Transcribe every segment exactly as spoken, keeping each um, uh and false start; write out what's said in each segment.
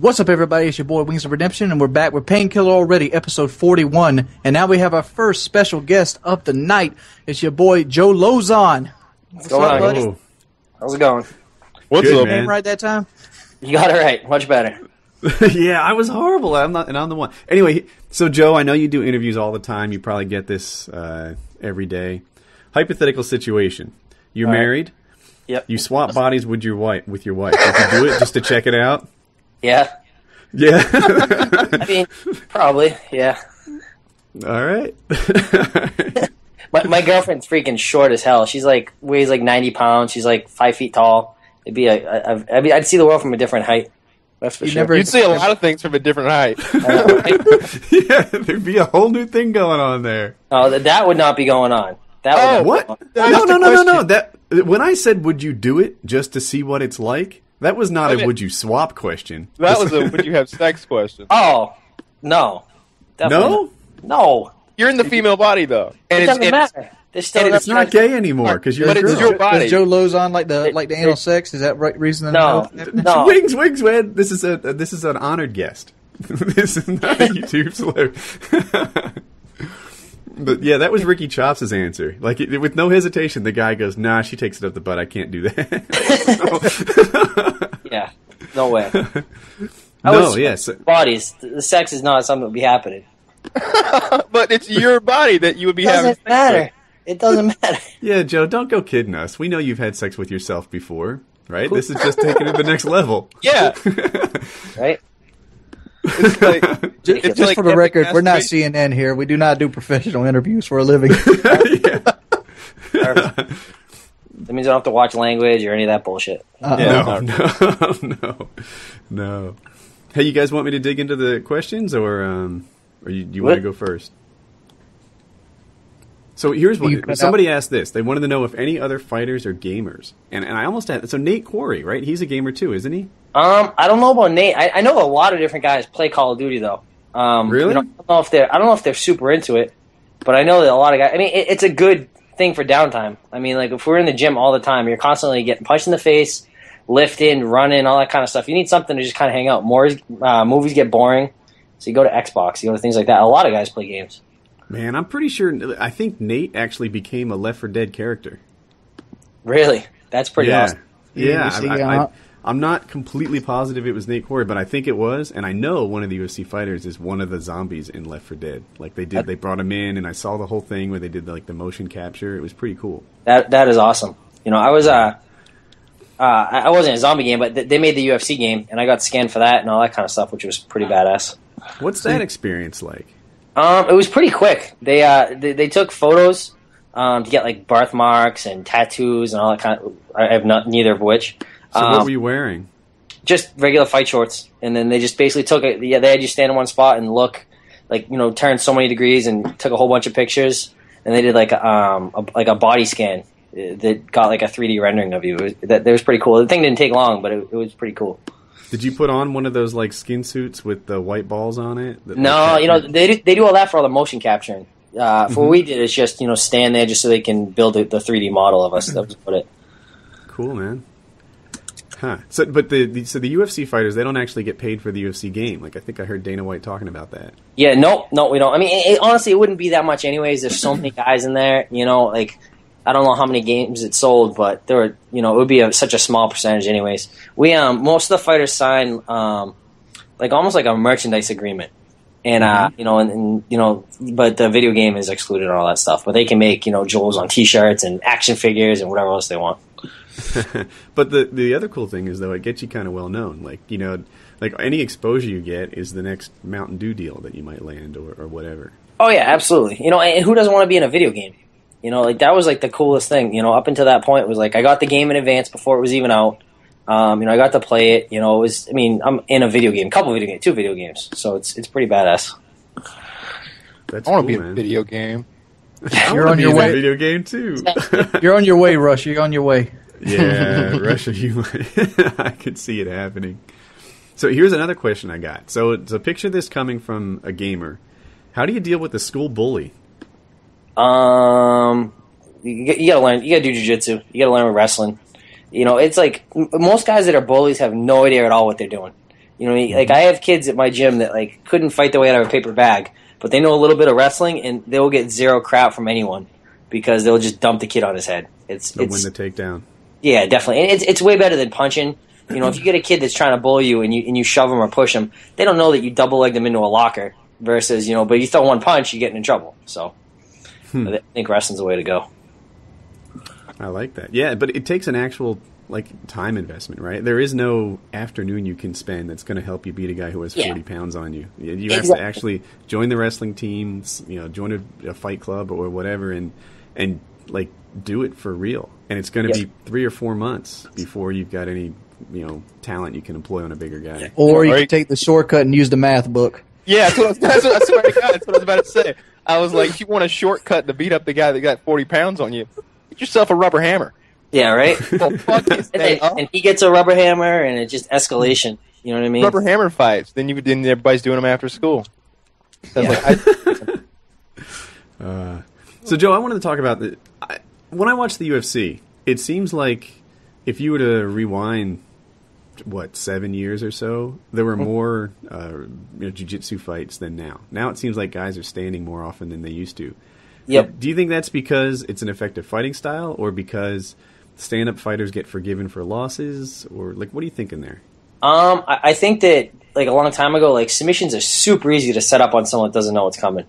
What's up, everybody? It's your boy, Wings of Redemption, and we're back with Painkiller Already, episode forty-one. And now we have our first special guest of the night. It's your boy, Joe Lauzon. What's going on, buddy? How's it going? What's up, man? Right that time? You got it right. Much better. Yeah, I was horrible. I'm not, and I'm the one. Anyway, so Joe, I know you do interviews all the time. You probably get this uh, every day. Hypothetical situation. You're all married. Right. Yep. You swap bodies with your wife. With your wife. If you do it just to check it out. Yeah. Yeah. I mean, probably, yeah. All right. my, my girlfriend's freaking short as hell. She's like, weighs like ninety pounds. She's like five feet tall. It'd be a, a, I'd, be, I'd see the world from a different height. That's for you sure. Never, You'd see a lot of things from a different height. Uh, right? Yeah, there'd be a whole new thing going on there. Oh, that, that would not be going on. That oh, would what? That no, no, no, no, no. That, when I said, would you do it just to see what it's like? That was not I mean, a would you swap question. That was a would you have sex question. Oh, no. Definitely. No? No. You're in the female body, though. And it doesn't it's, matter. It's, still and it's not gay anymore because you're but a girl. It's your body. Is Joe Lauzon like the like the anal sex? Is that right reason? No. no. Wings, wings, man. This is, a, this is an honored guest. This is not a YouTube slur. But yeah, that was Ricky Chops' answer. Like it, with no hesitation, the guy goes, "Nah, she takes it up the butt. I can't do that." No. Yeah, no way. I no, yes, yeah, so bodies. The sex is not something that would be happening. But it's your body that you would be having. It doesn't having matter. Sex with. It doesn't matter. Yeah, Joe, don't go kidding us. We know you've had sex with yourself before, right? Cool. This is just taking it to the next level. Yeah. Right. It's like, it's just like for the record, we're not C N N here. We do not do professional interviews for a living. That means I don't have to watch language or any of that bullshit. Uh-oh. Yeah, no, no, no, no. Hey, you guys want me to dig into the questions, or um, or you, you want to go first? So here's one. Somebody asked this. They wanted to know if any other fighters are gamers, and and I almost had so Nate Quarry, right? He's a gamer too, isn't he? Um, I don't know about Nate. I, I know a lot of different guys play Call of Duty though. Um, really? I don't know if they're I don't know if they're super into it, but I know that a lot of guys. I mean, it, it's a good thing for downtime. I mean, like if we're in the gym all the time, you're constantly getting punched in the face, lifting, running, all that kind of stuff. You need something to just kind of hang out. More uh, movies get boring, so you go to Xbox, you go to things like that. A lot of guys play games. Man, I'm pretty sure. I think Nate actually became a Left four Dead character. Really? That's pretty yeah. awesome. Yeah, I, I, I, I'm not completely positive it was Nate Quarry, but I think it was. And I know one of the U F C fighters is one of the zombies in Left four Dead. Like they did, they brought him in, and I saw the whole thing where they did like the motion capture. It was pretty cool. That that is awesome. You know, I was uh, uh I wasn't in a zombie game, but they made the U F C game, and I got scanned for that and all that kind of stuff, which was pretty badass. What's that experience like? Um, it was pretty quick. They uh, they, they took photos um, to get like birthmarks and tattoos and all that kind of. I have not neither of which. So um, what were you wearing? Just regular fight shorts, and then they just basically took it. Yeah, they had you stand in one spot and look, like you know, turn so many degrees and took a whole bunch of pictures. And they did like a, um a, like a body scan that got like a three D rendering of you. It was, that, that was pretty cool. The thing didn't take long, but it, it was pretty cool. Did you put on one of those like skin suits with the white balls on it? That, no, like, you know they do, they do all that for all the motion capturing. Uh, for what we did is just you know stand there just so they can build a, the three D model of us. That was about it. Cool, man. Huh? So, but the, the so the U F C fighters they don't actually get paid for the U F C game. Like I think I heard Dana White talking about that. Yeah, no, no, we don't. I mean, it, it, honestly, it wouldn't be that much anyways. There's so many guys in there. You know, like. I don't know how many games it sold, but there were, you know, it would be a, such a small percentage, anyways. We um, most of the fighters sign um, like almost like a merchandise agreement, and uh, you know, and, and you know, but the video game is excluded and all that stuff. But they can make you know Joel's on T-shirts and action figures and whatever else they want. But the the other cool thing is though, it gets you kind of well known. Like you know, like any exposure you get is the next Mountain Dew deal that you might land or, or whatever. Oh yeah, absolutely. You know, and who doesn't want to be in a video game? You know, like that was like the coolest thing. You know, up until that point, it was like I got the game in advance before it was even out. Um, you know, I got to play it. You know, it was. I mean, I'm in a video game, couple video games, two video games, so it's it's pretty badass. That's I want to cool, be in a video game. You're on your way. A video game too. You're on your way, Rush. You're on your way. Yeah, Rush. You. I could see it happening. So here's another question I got. So, so picture this coming from a gamer. How do you deal with the school bully? Um, you, you gotta learn. You gotta do jiu-jitsu. You gotta learn wrestling. You know, it's like most guys that are bullies have no idea at all what they're doing. You know, like I have kids at my gym that like couldn't fight their way out of a paper bag, but they know a little bit of wrestling, and they will get zero crap from anyone because they'll just dump the kid on his head. It's they'll it's win the takedown. Yeah, definitely, and it's it's way better than punching. You know, if you get a kid that's trying to bully you and you and you shove them or push them, they don't know that you double leg them into a locker. Versus, you know, but you throw one punch, you're getting in trouble. So hmm. I think wrestling's the way to go. I like that. Yeah, but it takes an actual like time investment, right? There is no afternoon you can spend that's going to help you beat a guy who has yeah. forty pounds on you. You have exactly. to actually join the wrestling team, you know, join a, a fight club or whatever, and and like do it for real. And it's going to yes. be three or four months before you've got any you know talent you can employ on a bigger guy. Or you can take the shortcut and use the math book. Yeah, that's what, I was, that's, what I swear to God, that's what I was about to say. I was like, you want a shortcut to beat up the guy that got forty pounds on you? Get yourself a rubber hammer. Yeah, right? Well, fuck this and, they, and he gets a rubber hammer, and it's just escalation. You know what I mean? Rubber hammer fights. Then, you, then everybody's doing them after school. So, yeah. I was like, I... uh, so Joe, I wanted to talk about the. I, when I watch the U F C, it seems like if you were to rewind what, seven years or so, there were more uh, you know, jiu-jitsu fights than now. Now it seems like guys are standing more often than they used to. Yep. Do you think that's because it's an effective fighting style or because stand-up fighters get forgiven for losses? Or like, what do you think in there? Um, I, I think that like a long time ago, like submissions are super easy to set up on someone that doesn't know what's coming.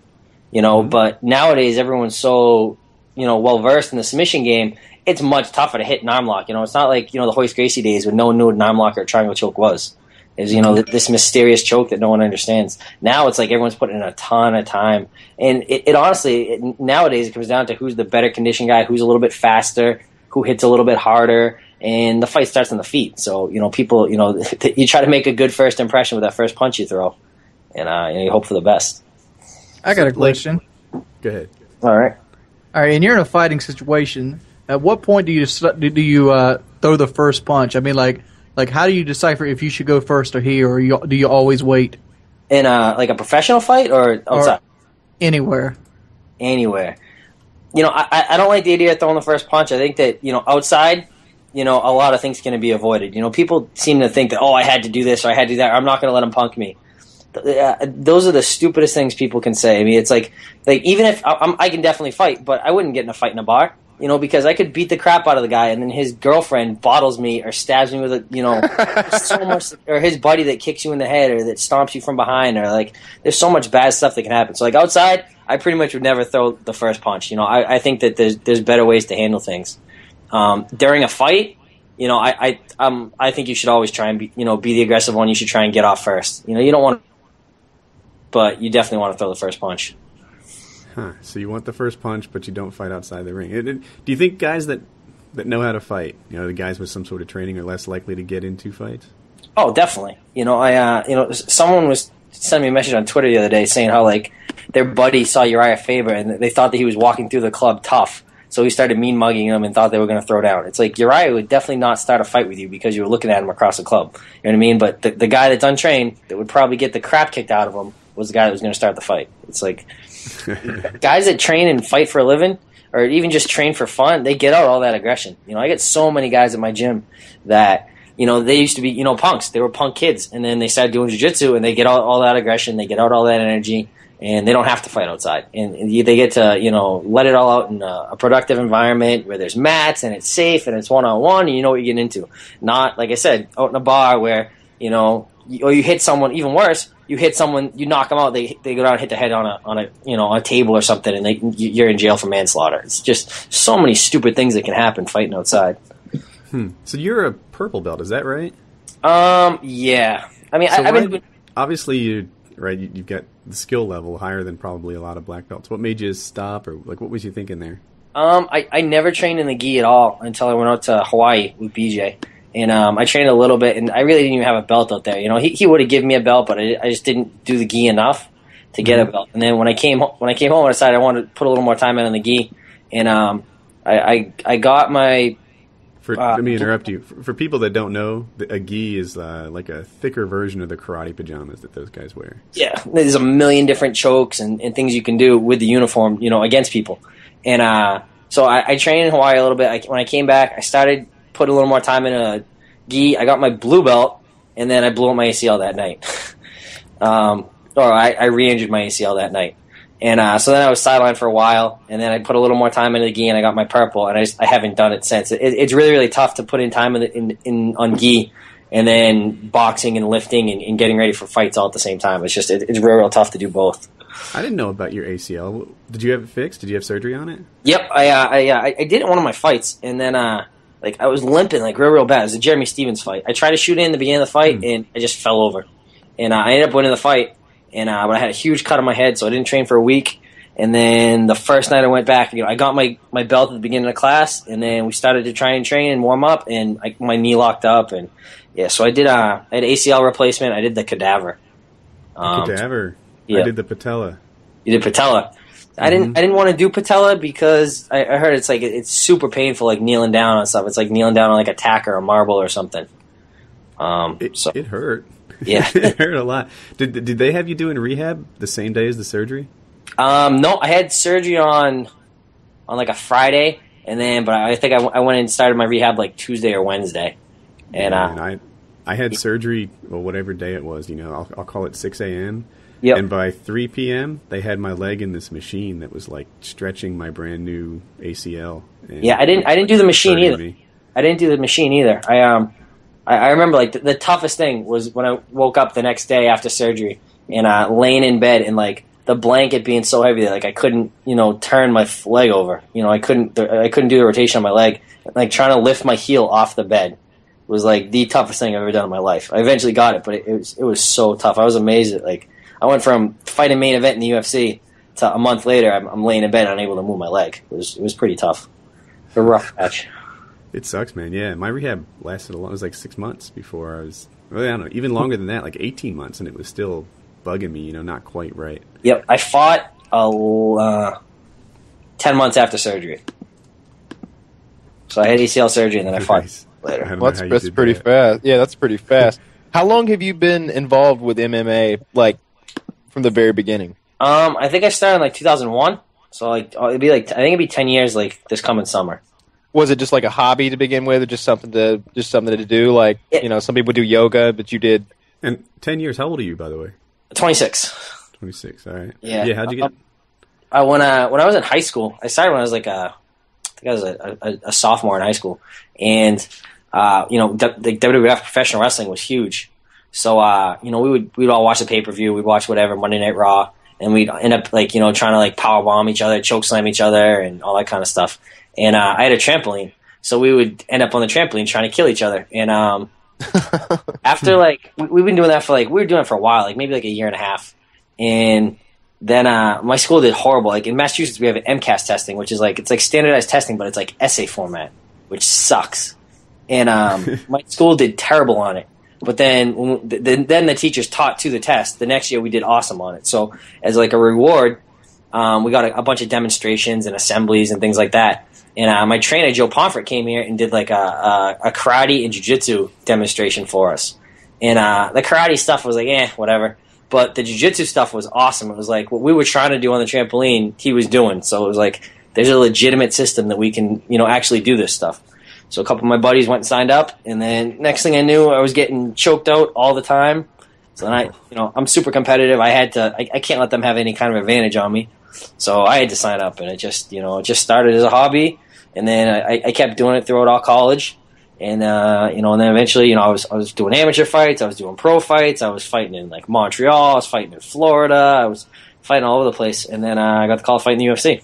You know, mm-hmm. but nowadays everyone's so you know well-versed in the submission game, it's much tougher to hit an arm lock. You know, it's not like, you know, the Hoyce Gracie days when no one knew what an arm lock or a triangle choke was. It was, you know, this mysterious choke that no one understands. Now it's like everyone's putting in a ton of time. And it, it honestly, it, nowadays it comes down to who's the better conditioned guy, who's a little bit faster, who hits a little bit harder, and the fight starts on the feet. So, you know, people, you know, you try to make a good first impression with that first punch you throw, and, uh, and you hope for the best. I got a question. Go ahead. All right. All right, and you're in a fighting situation. At what point do you do you uh, throw the first punch? I mean, like, like how do you decipher if you should go first or he, or you, do you always wait? In a, like a professional fight or outside? Or anywhere. Anywhere. You know, I, I don't like the idea of throwing the first punch. I think that, you know, outside, you know, a lot of things can be avoided. You know, people seem to think that, oh, I had to do this or I had to do that, or I'm not going to let him punk me. Those are the stupidest things people can say. I mean, it's like, like even if I'm, I can definitely fight, but I wouldn't get in a fight in a bar. You know, because I could beat the crap out of the guy, and then his girlfriend bottles me or stabs me with a, you know, so much, or his buddy that kicks you in the head or that stomps you from behind, or like, there's so much bad stuff that can happen. So like outside, I pretty much would never throw the first punch. You know, I, I think that there's there's better ways to handle things. Um, during a fight, you know, I I um I think you should always try and be, you know be the aggressive one. You should try and get off first. You know, you don't want, to, but you definitely want to throw the first punch. Huh. So you want the first punch, but you don't fight outside the ring. It, it, do you think guys that, that know how to fight, you know, the guys with some sort of training are less likely to get into fights? Oh, definitely. You know, I, uh, you know, someone was sending me a message on Twitter the other day saying how like their buddy saw Uriah Faber and they thought that he was walking through the club tough, so he started mean mugging him and thought they were going to throw down. It's like Uriah would definitely not start a fight with you because you were looking at him across the club. You know what I mean? But the, the guy that's untrained that would probably get the crap kicked out of him was the guy that was going to start the fight. It's like guys that train and fight for a living or even just train for fun, they get out all that aggression. You know, I get so many guys at my gym that, you know, they used to be, you know, punks. They were punk kids. And then they started doing jiu-jitsu and they get out all that aggression. They get out all that energy and they don't have to fight outside. And, and they get to, you know, let it all out in a, a productive environment where there's mats and it's safe and it's one-on-one and you know what you're getting into. Not, like I said, out in a bar where, you know, or you hit someone, even worse, you hit someone, you knock them out, they they go down and hit their head on a on a you know a table or something, and they you're in jail for manslaughter. It's just so many stupid things that can happen fighting outside. Hmm. So you're a purple belt, is that right? Um. Yeah. I mean, so I, I've been right, obviously you right. You, you've got the skill level higher than probably a lot of black belts. What made you stop, or like what was you thinking there? Um. I, I never trained in the gi at all until I went out to Hawaii with B J. And um, I trained a little bit, and I really didn't even have a belt out there. You know, he he would have given me a belt, but I, I just didn't do the gi enough to get a belt. And then when I came when I came home, I decided I wanted to put a little more time in on the gi, and um, I, I I got my. For, uh, let me interrupt you. For, for people that don't know, a gi is uh, like a thicker version of the karate pajamas that those guys wear. Yeah, there's a million different chokes and, and things you can do with the uniform, you know, against people. And uh, so I, I trained in Hawaii a little bit. I, when I came back, I started. Put a little more time in a gi. I got my blue belt, and then I blew up my A C L that night. um, or I, I re-injured my A C L that night. And uh, so then I was sidelined for a while, and then I put a little more time into the gi, and I got my purple, and I, just, I haven't done it since. It, it's really, really tough to put in time in, in, in on gi, and then boxing and lifting and, and getting ready for fights all at the same time. It's just it, it's real, real tough to do both. I didn't know about your A C L. Did you have it fixed? Did you have surgery on it? Yep, I uh, I, uh, I did it in one of my fights, and then uh, like I was limping like real, real bad. It was a Jeremy Stevens fight. I tried to shoot it in the beginning of the fight, mm. and I just fell over, and uh, I ended up winning the fight. And uh, but I had a huge cut on my head, so I didn't train for a week. And then the first night I went back, you know, I got my, my belt at the beginning of the class, and then we started to try and train and warm up, and I, my knee locked up, and yeah, so I did uh, I had A C L replacement. I did the cadaver. Um, the cadaver. Yeah. I did the patella. You did patella. Mm-hmm. I didn't I didn't want to do patella because I, I heard it's like it's super painful, like kneeling down on stuff. It's like kneeling down on like a tack or a marble or something. Um, it, so it hurt. Yeah, it hurt a lot. Did did they have you doing rehab the same day as the surgery? Um, no, I had surgery on on like a Friday, and then but I think I, I went and started my rehab like Tuesday or Wednesday. And yeah, uh, man, I I had surgery well, whatever day it was. You know, I'll, I'll call it six a m Yep. And by three p m they had my leg in this machine that was like stretching my brand new A C L. And yeah, I didn't I didn't do the machine either. Me. I didn't do the machine either. I um. I remember, like, the, the toughest thing was when I woke up the next day after surgery and uh, laying in bed and, like, the blanket being so heavy that, like, I couldn't, you know, turn my leg over. You know, I couldn't I couldn't do the rotation on my leg. Like, trying to lift my heel off the bed was, like, the toughest thing I've ever done in my life. I eventually got it, but it, it was it was so tough. I was amazed at, like, I went from fighting main event in the U F C to a month later I'm, I'm laying in bed unable to move my leg. It was, it was pretty tough. A rough match. It sucks, man. Yeah, my rehab lasted a long. It was like six months before I was. Well, I don't know, even longer than that, like eighteen months, and it was still bugging me. You know, not quite right. Yep, I fought a uh, ten months after surgery, so I had A C L surgery, and then I fought nice. later. I well, that's, that's pretty that. fast. Yeah, that's pretty fast. How long have you been involved with M M A, like from the very beginning? Um, I think I started in like two thousand one. So like it'd be like I think it'd be ten years like this coming summer. Was it just like a hobby to begin with, or just something to just something to do? Like you know, some people do yoga, but you did. And ten years. How old are you, by the way? Twenty six. Twenty six. All right. Yeah. Yeah. How'd you get? I when I when I was in high school, I started when I was like a, I think I was a, a, a sophomore in high school, and uh, you know, the, the W W F professional wrestling was huge. So uh, you know, we would we'd all watch the pay per view, we'd watch whatever Monday Night Raw, and we'd end up like you know trying to like power bomb each other, choke slam each other, and all that kind of stuff. And uh, I had a trampoline, so we would end up on the trampoline trying to kill each other. And um, after like we, we've been doing that for like we were doing it for a while, like maybe like a year and a half. And then uh, my school did horrible. Like in Massachusetts, we have an M CAS testing, which is like it's like standardized testing, but it's like essay format, which sucks. And um, my school did terrible on it. But then, when, then, then the teachers taught to the test. The next year, we did awesome on it. So as like a reward, um, we got a, a bunch of demonstrations and assemblies and things like that. And uh, my trainer, Joe Pomfret, came here and did like a, a, a karate and jiu-jitsu demonstration for us. And uh, the karate stuff was like, eh, whatever. But the jiu-jitsu stuff was awesome. It was like what we were trying to do on the trampoline, he was doing. So it was like there's a legitimate system that we can, you know, actually do this stuff. So a couple of my buddies went and signed up. And then next thing I knew, I was getting choked out all the time. So then I, you know, I'm super competitive. I had to, I, I can't let them have any kind of advantage on me. So I had to sign up, and it just, you know, it just started as a hobby, and then I, I kept doing it throughout all college, and uh, you know, and then eventually, you know, I was I was doing amateur fights, I was doing pro fights, I was fighting in like Montreal, I was fighting in Florida, I was fighting all over the place, and then uh, I got the call to fight in the U F C.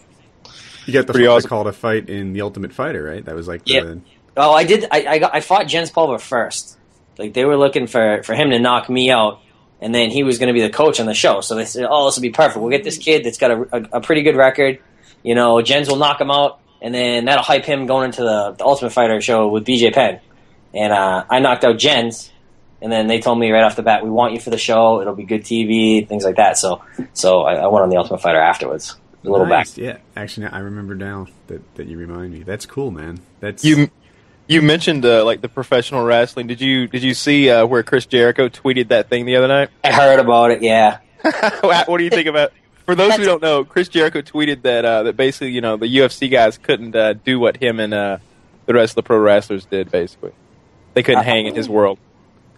You got the Pretty awesome. call to fight in the Ultimate Fighter, right? That was like the... yeah. Oh, I did. I I, got, I fought Jens Pulver first. Like they were looking for for him to knock me out. And then he was going to be the coach on the show. So they said, oh, this will be perfect. We'll get this kid that's got a, a, a pretty good record. You know, Jens will knock him out, and then that'll hype him going into the, the Ultimate Fighter show with B J Penn. And uh, I knocked out Jens, and then they told me right off the bat, we want you for the show. It'll be good T V, things like that. So so I, I went on the Ultimate Fighter afterwards. A little nice. back. Yeah, actually, I remember now that, that you remind me. That's cool, man. That's you. You mentioned uh, like the professional wrestling. Did you did you see uh, where Chris Jericho tweeted that thing the other night? I heard about it. Yeah. What do you think about? For those That's who don't know, Chris Jericho tweeted that uh, that basically you know the U F C guys couldn't uh, do what him and uh, the rest of the pro wrestlers did. Basically, they couldn't uh, hang in his world.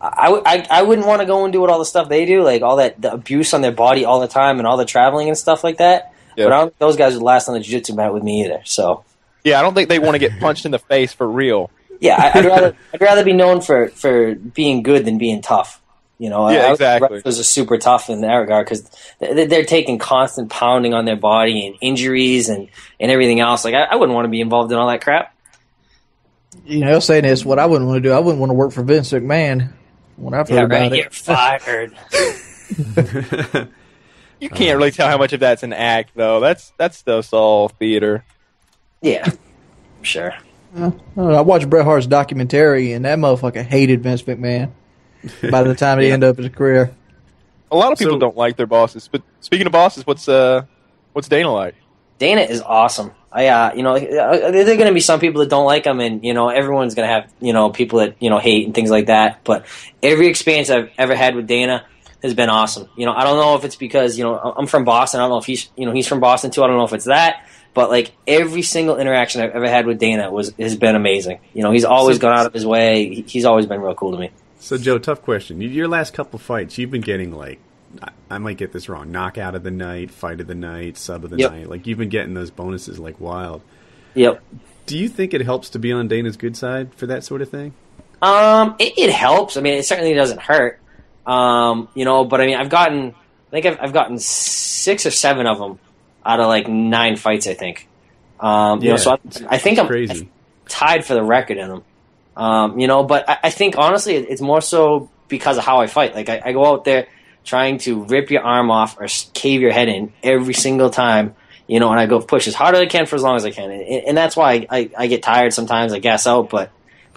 I, I, I wouldn't want to go and do what all the stuff they do, like all that the abuse on their body all the time and all the traveling and stuff like that. Yep. But I don't think those guys would last on the jiu-jitsu mat with me either. So yeah, I don't think they want to get punched in the face for real. Yeah, I, I'd rather I'd rather be known for, for being good than being tough. You know, yeah, I, I exactly. Those are super tough in that regard because they, they're taking constant pounding on their body and injuries and, and everything else. Like I, I wouldn't want to be involved in all that crap. You know, saying this, what I wouldn't want to do, I wouldn't want to work for Vince McMahon. When I've heard yeah, right, about you're it. Fired. You can't really tell how much of that's an act, though. That's that's the soul theater. Yeah, sure. Uh, I, I watched Bret Hart's documentary, and that motherfucker hated Vince McMahon by the time he yeah. ended up his career. A lot of people so, don't like their bosses. But speaking of bosses, what's uh, what's Dana like? Dana is awesome. I, uh, you know, there are going to be some people that don't like him, and you know, everyone's going to have, you know, people that you know hate and things like that. But every experience I've ever had with Dana has been awesome. You know, I don't know if it's because you know I'm from Boston. I don't know if he's, you know, he's from Boston too. I don't know if it's that. But like every single interaction I've ever had with Dana was has been amazing. You know, he's always so, gone out of his way. He's always been real cool to me. So Joe, tough question. Your last couple fights, you've been getting like. I might get this wrong. Knockout of the night, fight of the night, sub of the yep. night. Like you've been getting those bonuses like wild. Yep. Do you think it helps to be on Dana's good side for that sort of thing? Um, it, it helps. I mean, it certainly doesn't hurt. Um, you know, but I mean, I've gotten, I think I've, I've gotten six or seven of them out of like nine fights. I think. Um, you yeah, know, so I, I think I'm crazy. tied for the record in them. Um, you know, but I, I think honestly, it's more so because of how I fight. Like I, I go out there. Trying to rip your arm off or cave your head in every single time, you know, and I go push as hard as I can for as long as I can. And, and that's why I, I, I get tired sometimes, I gas out, but,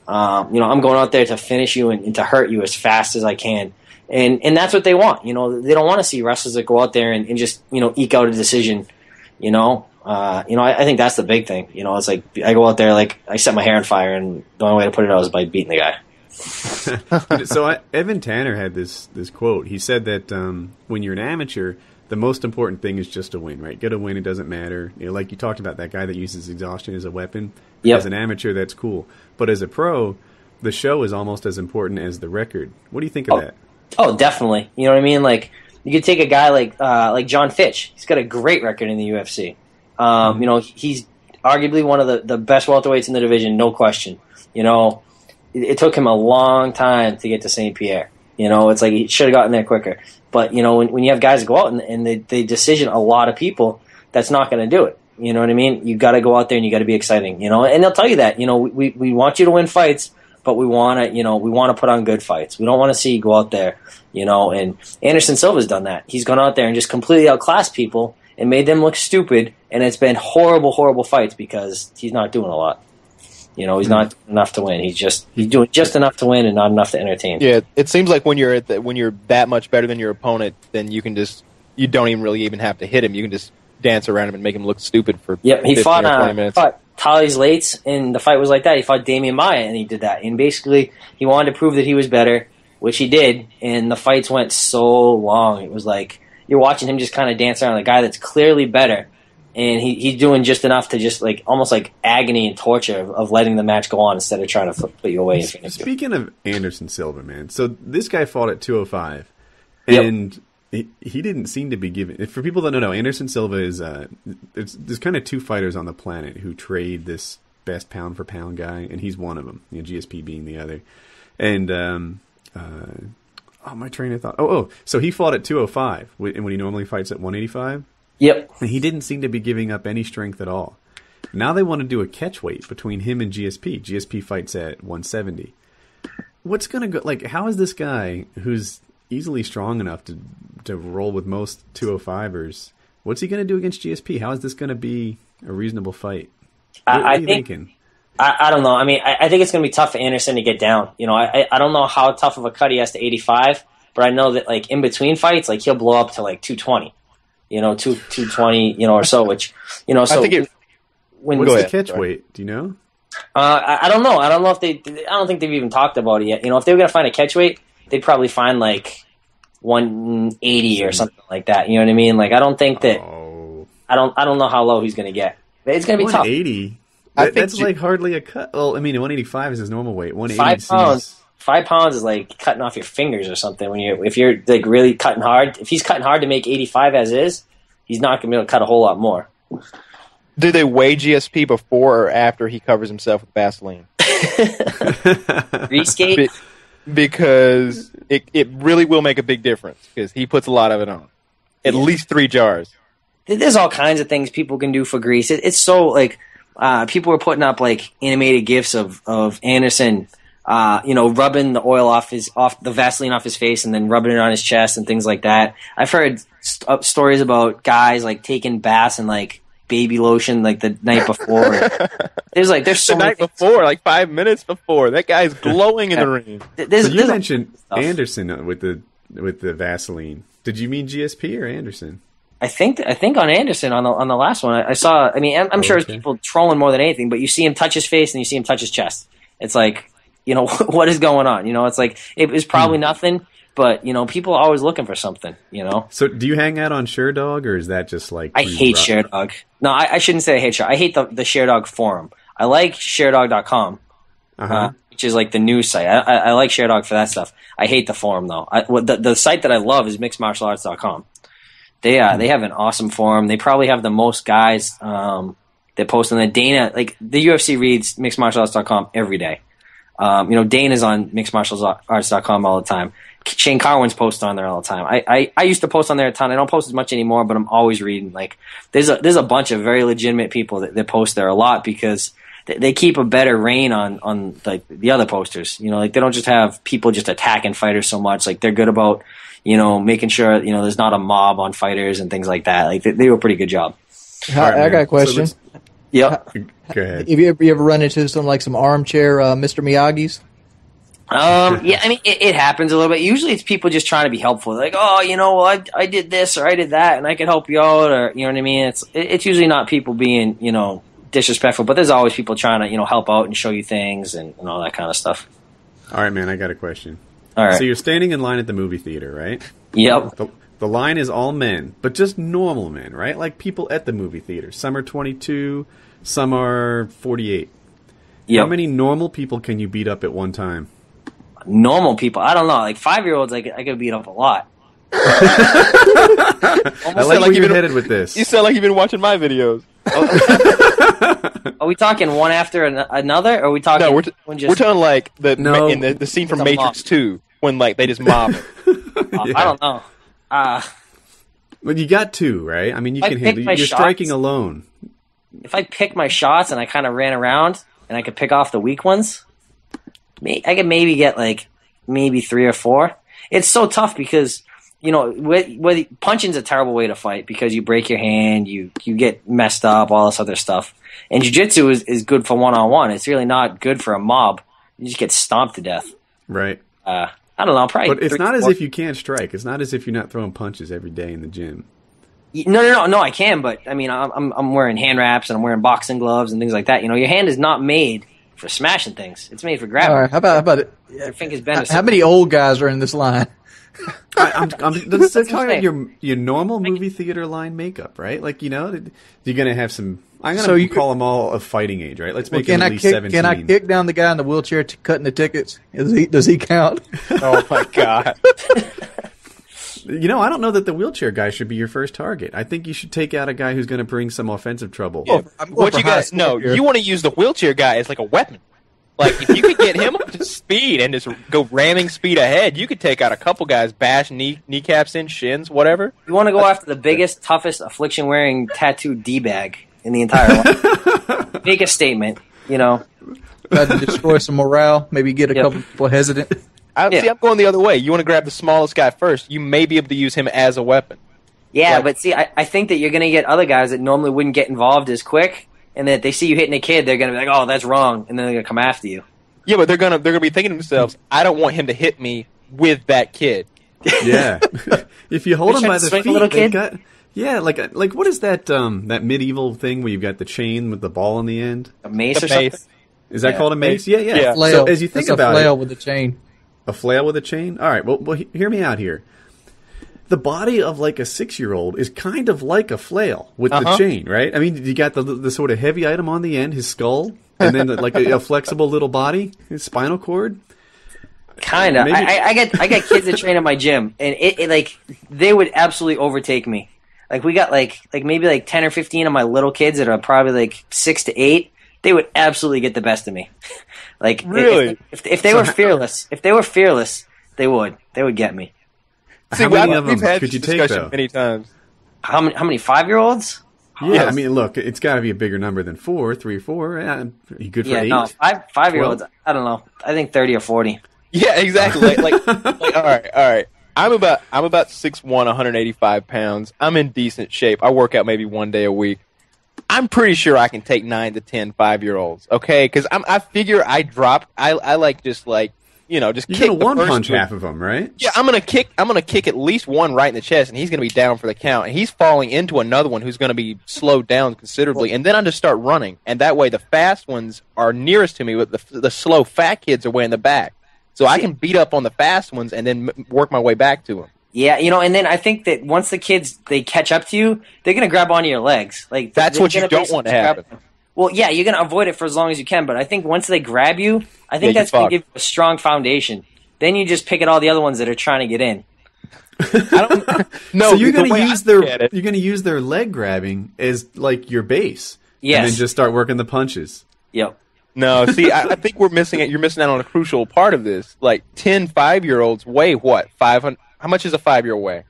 um, you know, I'm going out there to finish you and, and to hurt you as fast as I can. And and that's what they want, you know. They don't want to see wrestlers that go out there and, and just, you know, eke out a decision, you know. Uh, you know, I, I think that's the big thing, you know. It's like I go out there, like, I set my hair on fire, and the only way to put it out is by beating the guy. So I, Evan Tanner had this this quote. He said that um, when you're an amateur, the most important thing is just a win, right? Get a win, it doesn't matter. You know, like you talked about, that guy that uses exhaustion as a weapon. Yep. As an amateur, that's cool. But as a pro, the show is almost as important as the record. What do you think of oh. that? Oh, definitely. You know what I mean? Like you could take a guy like uh, like John Fitch. He's got a great record in the U F C. Um, mm-hmm. You know, he's arguably one of the, the best welterweights in the division, no question. You know. It took him a long time to get to Saint Pierre. You know, it's like he should have gotten there quicker. But, you know, when, when you have guys go out and, and they, they decision a lot of people, that's not going to do it. You know what I mean? You got to go out there and you got to be exciting, you know. And they'll tell you that, you know, we, we want you to win fights, but we want to, you know, we want to put on good fights. We don't want to see you go out there, you know. And Anderson Silva's done that. He's gone out there and just completely outclassed people and made them look stupid. And it's been horrible, horrible fights because he's not doing a lot. You know, he's not enough to win. He's just he's doing just enough to win and not enough to entertain. Yeah, it seems like when you're at the, when you're that much better than your opponent, then you can just you don't even really even have to hit him. You can just dance around him and make him look stupid for yeah. He fought uh, minutes. He fought Tali's Lates, and the fight was like that. He fought Damian Maia, and he did that. And basically, he wanted to prove that he was better, which he did. And the fights went so long, it was like you're watching him just kind of dance around a guy that's clearly better. And he, he's doing just enough to just like almost like agony and torture of, of letting the match go on instead of trying to flip, put you away. Speaking of Anderson Silva, man, so this guy fought at two oh five, and yep. he, he didn't seem to be giving. For people that don't know, Anderson Silva is uh, it's, there's kind of two fighters on the planet who trade this best pound for pound guy, and he's one of them. You know, G S P being the other, and um, uh, oh my train of thought. Oh oh, so he fought at two oh five, and when he normally fights at one eighty-five. Yep. And he didn't seem to be giving up any strength at all. Now they want to do a catchweight between him and G S P. G S P fights at one seventy. What's going to go... Like, how is this guy, who's easily strong enough to to roll with most two oh fivers, what's he going to do against G S P? How is this going to be a reasonable fight? What, I, what are you I think, thinking? I, I don't know. I mean, I, I think it's going to be tough for Anderson to get down. You know, I, I don't know how tough of a cut he has to eighty-five, but I know that, like, in between fights, like, he'll blow up to, like, two twenty. You know, two two twenty, you know, or so. Which, you know, so I think it, when what's the catch weight? Do you know? Uh, I, I don't know. I don't know if they. I don't think they've even talked about it yet. You know, if they were gonna find a catch weight, they'd probably find like one eighty or something like that. You know what I mean? Like, I don't think that. Oh. I don't. I don't know how low he's gonna get. It's gonna be tough. One eighty. That, that's you, like hardly a cut. Well, I mean, one eighty five is his normal weight. One eighty. Five pounds. five pounds is like cutting off your fingers or something. When you're if you're like really cutting hard, if he's cutting hard to make eighty-five as is, he's not going to be able to cut a whole lot more. Do they weigh G S P before or after he covers himself with Vaseline? Rescape? Be because it it really will make a big difference because he puts a lot of it on, at yeah. least three jars. There's all kinds of things people can do for grease. It, it's so like uh, people are putting up like animated gifs of of Anderson, uh, you know, rubbing the oil off his off the Vaseline off his face and then rubbing it on his chest and things like that. I've heard st stories about guys like taking baths and like baby lotion like the night before. There's like there's so the night before, like five minutes before. That guy's glowing in the ring. There's, so you there's mentioned Anderson with the with the Vaseline. Did you mean G S P or Anderson? I think I think on Anderson on the on the last one I, I saw. I mean, I'm, I'm sure it's people trolling more than anything, but you see him touch his face and you see him touch his chest. It's like, you know, what is going on? You know, it's like it is probably nothing, but you know, people are always looking for something. You know. So, do you hang out on ShareDog, or is that just like I hate ShareDog? No, I, I shouldn't say I hate ShareDog. I hate the the ShareDog forum. I like sharedog dot com, uh-huh. uh, which is like the news site. I, I, I like ShareDog for that stuff. I hate the forum though. I, the the site that I love is mixed martial arts dot com. They uh, they have an awesome forum. They probably have the most guys um, that post on the Dana. Like the U F C reads mixed martial arts dot com every day. Um, you know, Dana's on mixed martial arts dot com all the time. Shane Carwin's posts on there all the time. I, I I used to post on there a ton. I don't post as much anymore, but I'm always reading. Like there's a there's a bunch of very legitimate people that, that post there a lot because they, they keep a better rein on on like the other posters. You know, like they don't just have people just attacking fighters so much. Like they're good about, you know, making sure, you know, there's not a mob on fighters and things like that. Like, they, they do a pretty good job. Right, I, I got a question. So yep. Go ahead. Have you ever, you ever run into something like some armchair uh, Mister Miyagi's? Um, yeah, I mean, it, it happens a little bit. Usually it's people just trying to be helpful. They're like, oh, you know, well, I, I did this or I did that and I can help you out or, you know what I mean? It's, it, it's usually not people being, you know, disrespectful, but there's always people trying to, you know, help out and show you things and, and all that kind of stuff. All right, man, I got a question. All right. So you're standing in line at the movie theater, right? Yep. The, the line is all men, but just normal men, right? Like people at the movie theater. Some are twenty-two, some are forty-eight. Yep. How many normal people can you beat up at one time? Normal people? I don't know. Like five-year-olds, I could, I could beat up a lot. I like, like you've been headed with this. You sound like you've been watching my videos. Are we talking one after an another? Or are we talking? No, we're, one just, we're talking like the no, in the, the scene from Matrix Two when like they just mob. uh, yeah. I don't know. Uh, well, you got two, right? I mean, you can handle. You're shots, striking alone. If I pick my shots and I kind of ran around and I could pick off the weak ones, may, I could maybe get like maybe three or four. It's so tough because, you know, with, with, punching's a terrible way to fight because you break your hand, you you get messed up, all this other stuff. And jiu-jitsu is, is good for one-on-one. It's really not good for a mob. You just get stomped to death. Right. Uh, I don't know. Probably. But it's not as if you can't strike. It's not as if you're not throwing punches every day in the gym. No, no, no, no. I can, but I mean, I'm I'm wearing hand wraps and I'm wearing boxing gloves and things like that. You know, your hand is not made for smashing things. It's made for grabbing. All right. How about how about it? Your fingers bend. How many old guys are in this line? I, I'm, I'm that's that's talking about your your normal movie theater line makeup, right? Like, you know, you're gonna have some. I'm gonna so you call could, them all of fighting age, right? Let's make well, it at least kick, seventeen. Can I kick down the guy in the wheelchair to cutting the tickets? Is he, does he count? Oh my god! You know, I don't know that the wheelchair guy should be your first target. I think you should take out a guy who's gonna bring some offensive trouble. Yeah, what you guys? No, here. You want to use the wheelchair guy as like a weapon. Like, if you could get him up to speed and just go ramming speed ahead, you could take out a couple guys, bash knee kneecaps in, shins, whatever. You want to go after the biggest, toughest, affliction-wearing tattooed D-bag in the entire world. Make a statement, you know. Try to destroy some morale, maybe get a yep. couple people hesitant. I, yeah. See, I'm going the other way. You want to grab the smallest guy first. You may be able to use him as a weapon. Yeah, like, but see, I, I think that you're going to get other guys that normally wouldn't get involved as quick. And that they see you hitting a kid, they're gonna be like, "Oh, that's wrong," and then they're gonna come after you. Yeah, but they're gonna they're gonna be thinking to themselves, "I don't want him to hit me with that kid." Yeah, if you hold him by the feet, little kid? Got, yeah, like like what is that um that medieval thing where you've got the chain with the ball on the end? A mace the or mace. something? Is that yeah. called a mace? Yeah, yeah. yeah. Flail. So as you think that's about a flail it, with a chain. A flail with a chain. All right. Well, well, hear me out here. The body of like a six-year-old is kind of like a flail with uh-huh. the chain, right? I mean, you got the, the sort of heavy item on the end, his skull, and then the, like a, a flexible little body, his spinal cord. Kind of. I, I, I got I got kids that train at my gym, and it, it like they would absolutely overtake me. Like we got like like maybe like ten or fifteen of my little kids that are probably like six to eight. They would absolutely get the best of me. Like really, if if, if they were fearless, if they were fearless, they would they would get me. See, how many of them could you take though? Many times. How many? How many five-year-olds? Yeah, I mean, look, it's got to be a bigger number than four, three, four. Yeah, good for yeah, eight. No, five, five-year-olds. I don't know. I think thirty or forty. Yeah, exactly. Like, like, like, all right, all right. I'm about, I'm about six one, one hundred eighty-five pounds. I'm in decent shape. I work out maybe one day a week. I'm pretty sure I can take nine to ten five-year-olds. Okay, because I'm, I figure I drop. I, I like just like. You know, just You're kick the one first punch two. half of them, right? Yeah, I'm gonna kick. I'm gonna kick at least one right in the chest, and he's gonna be down for the count. And he's falling into another one who's gonna be slowed down considerably. And then I just start running, and that way the fast ones are nearest to me, but the the slow fat kids are way in the back. So I can beat up on the fast ones and then m work my way back to them. Yeah, you know, and then I think that once the kids they catch up to you, they're gonna grab onto your legs. Like that's what you don't want to happen. Well, yeah, you're going to avoid it for as long as you can, but I think once they grab you, I think yeah, that's going to give you a strong foundation. Then you just pick at all the other ones that are trying to get in. I don't No, so you're going to use their you're going to use their leg grabbing as like your base. Yes. And then just start working the punches. Yep. No, see, I, I think we're missing it. You're missing out on a crucial part of this. Like ten five-year-olds weigh what? five hundred How much is a five-year-old weigh?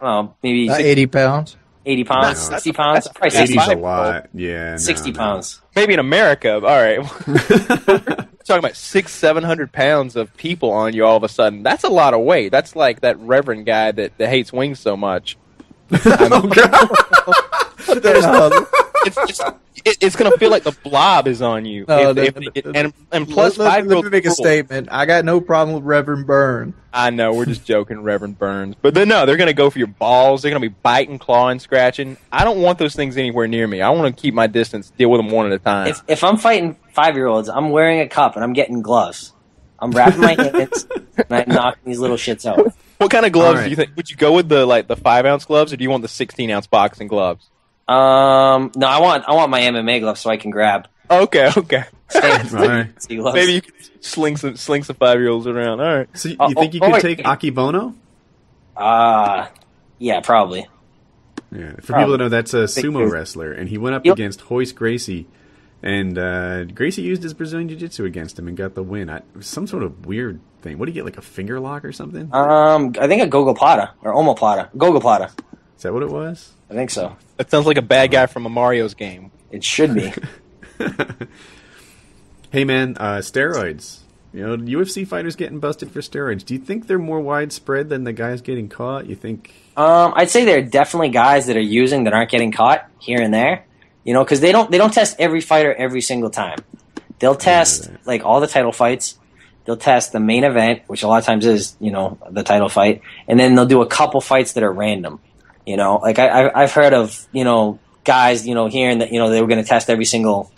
Um, maybe uh, eighty pounds. eighty pounds, no, sixty pounds. That's, probably sixty a lot. Yeah, sixty no, pounds. No. Maybe in America. All right, talking about six, seven hundred pounds of people on you all of a sudden. That's a lot of weight. That's like that Reverend guy that, that hates wings so much. Oh God! it's just, it, it's gonna feel like the blob is on you. No, if, the, if the, it, and and plus, let, let me make a statement. I got no problem with Reverend Byrne. I know we're just joking, Reverend Burns, but then no, they're going to go for your balls. They're going to be biting, clawing, scratching. I don't want those things anywhere near me. I want to keep my distance, deal with them one at a time. If, if I'm fighting five-year-olds, I'm wearing a cup and I'm getting gloves. I'm wrapping my hands and I'm knocking these little shits out. What kind of gloves right. do you think? Would you go with the like the five-ounce gloves, or do you want the sixteen-ounce boxing gloves? Um, no, I want I want my M M A gloves so I can grab. Okay, okay. Right. Maybe you can sling some, sling some five-year-olds around. All right. So you uh, think you oh, could oh, take yeah. Akibono? Ah, uh, yeah, probably. Yeah, for probably. people that know, that's a sumo wrestler, and he went up yep. against Hoyce Gracie, and uh, Gracie used his Brazilian Jiu-Jitsu against him and got the win. I, it was some sort of weird thing. What do you get, like a finger lock or something? Um, I think a gogoplata or omoplata. Gogoplata. Is that what it was? I think so. That sounds like a bad guy from a Mario's game. It should be. Hey man, uh, steroids. You know, U F C fighters getting busted for steroids. Do you think they're more widespread than the guys getting caught? You think? Um, I'd say there are definitely guys that are using that aren't getting caught here and there. You know, because they don't they don't test every fighter every single time. They'll test like all the title fights. They'll test the main event, which a lot of times is you know the title fight, and then they'll do a couple fights that are random. You know, like I, I I've heard of you know guys you know hearing that you know they were going to test every single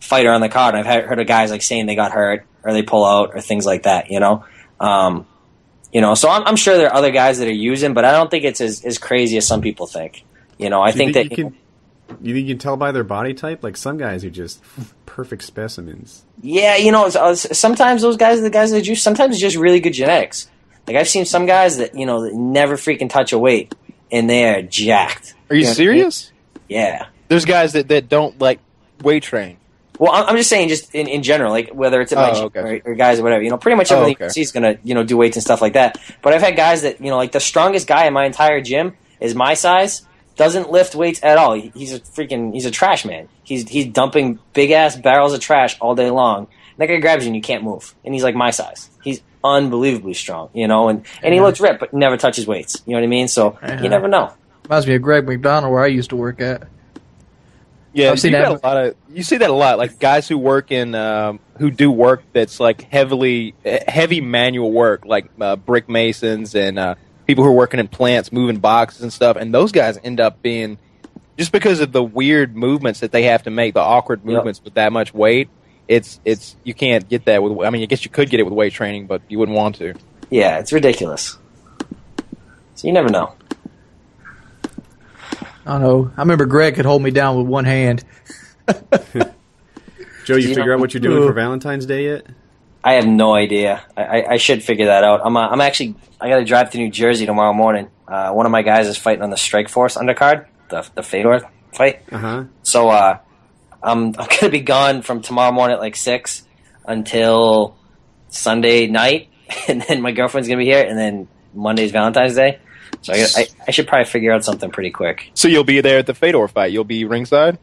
fighter on the card. I've heard of guys like saying they got hurt or they pull out or things like that, you know? Um, you know, so I'm, I'm sure there are other guys that are using, but I don't think it's as, as crazy as some people think. You know, I think, think that... You, you, can, you think you can tell by their body type? Like, some guys are just perfect specimens. Yeah, you know, sometimes those guys, the guys that use, sometimes it's just really good genetics. Like, I've seen some guys that, you know, that never freaking touch a weight, and they are jacked. Are you, you know, serious? Yeah. There's guys that, that don't, like, weight train. Well, I'm just saying, just in, in general, like whether it's at my oh, okay. or, or guys or whatever, you know, pretty much everything oh, okay. you see is gonna, you know, do weights and stuff like that. But I've had guys that, you know, like the strongest guy in my entire gym is my size, doesn't lift weights at all. He, he's a freaking, he's a trash man. He's he's dumping big ass barrels of trash all day long. And that guy grabs you and you can't move, and he's like my size. He's unbelievably strong, you know, and and he looks ripped, but never touches weights. You know what I mean? So uh-huh. you never know. Reminds me of Greg McDonald where I used to work at. Yeah, I've seen you, that a lot of, you see that a lot. Like guys who work in, um, who do work that's like heavily, heavy manual work, like uh, brick masons and uh, people who are working in plants, moving boxes and stuff. And those guys end up being, just because of the weird movements that they have to make, the awkward movements yep. with that much weight, it's, it's, you can't get that with, I mean, I guess you could get it with weight training, but you wouldn't want to. Yeah, it's ridiculous. So you never know. I don't know. I remember Greg could hold me down with one hand. Joe, you, you figure know, out what you're doing for Valentine's Day yet? I have no idea. I, I, I should figure that out. I'm uh, I'm actually I got to drive to New Jersey tomorrow morning. Uh, one of my guys is fighting on the Strike Force undercard, the the Fedor fight. Uh-huh. So uh, I'm I'm gonna be gone from tomorrow morning at like six until Sunday night, and then my girlfriend's gonna be here, and then Monday's Valentine's Day. So I, I, I should probably figure out something pretty quick. So you'll be there at the Fedor fight. You'll be ringside?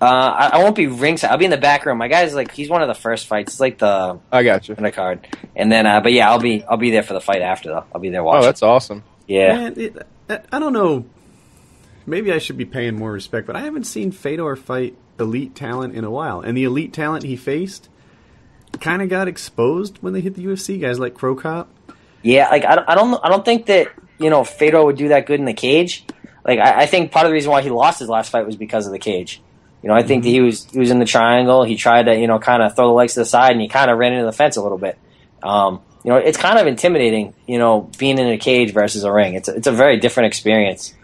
Uh, I, I won't be ringside. I'll be in the back room. My guy's like, he's one of the first fights. It's like the I got you undercard. And then, uh, but yeah, I'll be I'll be there for the fight after though. I'll be there watching. Oh, that's awesome. Yeah. Man, it, I don't know. Maybe I should be paying more respect, but I haven't seen Fedor fight elite talent in a while. And the elite talent he faced kind of got exposed when they hit the U F C guys like Crow Cop. Yeah, like I, I don't I don't think that. You know, Fedor would do that good in the cage. Like, I, I think part of the reason why he lost his last fight was because of the cage. You know, I think mm-hmm. that he was he was in the triangle. He tried to, you know, kind of throw the legs to the side, and he kind of ran into the fence a little bit. Um, you know, it's kind of intimidating, you know, being in a cage versus a ring. It's a, it's a very different experience.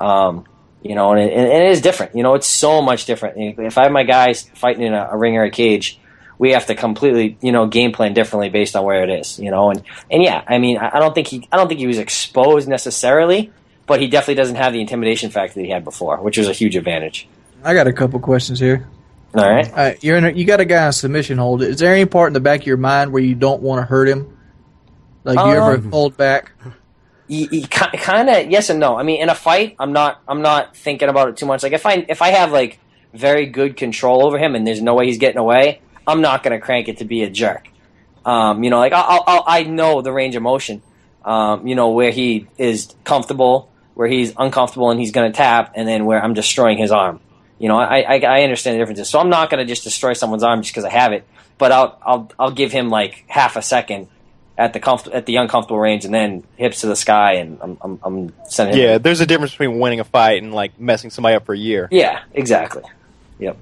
Um, you know, and it, and it is different. You know, it's so much different. If I have my guys fighting in a, a ring or a cage, we have to completely, you know, game plan differently based on where it is, you know, and, and yeah, I mean, I don't think he, I don't think he was exposed necessarily, but he definitely doesn't have the intimidation factor that he had before, which was a huge advantage. I got a couple questions here. All right, All right you're in. A, you got a guy on submission hold. Is there any part in the back of your mind where you don't want to hurt him? Like you um, ever hold back? You, you kind of yes and no. I mean, in a fight, I'm not, I'm not thinking about it too much. Like if I, if I have like very good control over him and there's no way he's getting away, I'm not going to crank it to be a jerk. Um, you know, like I'll, I'll, I know the range of motion, um, you know, where he is comfortable, where he's uncomfortable and he's going to tap, and then where I'm destroying his arm. You know, I, I, I understand the differences. So I'm not going to just destroy someone's arm just because I have it, but I'll, I'll, I'll give him like half a second at the comf- at the uncomfortable range and then hips to the sky and I'm, I'm, I'm sending him. Yeah, there's a difference between winning a fight and like messing somebody up for a year. Yeah, exactly. Yep.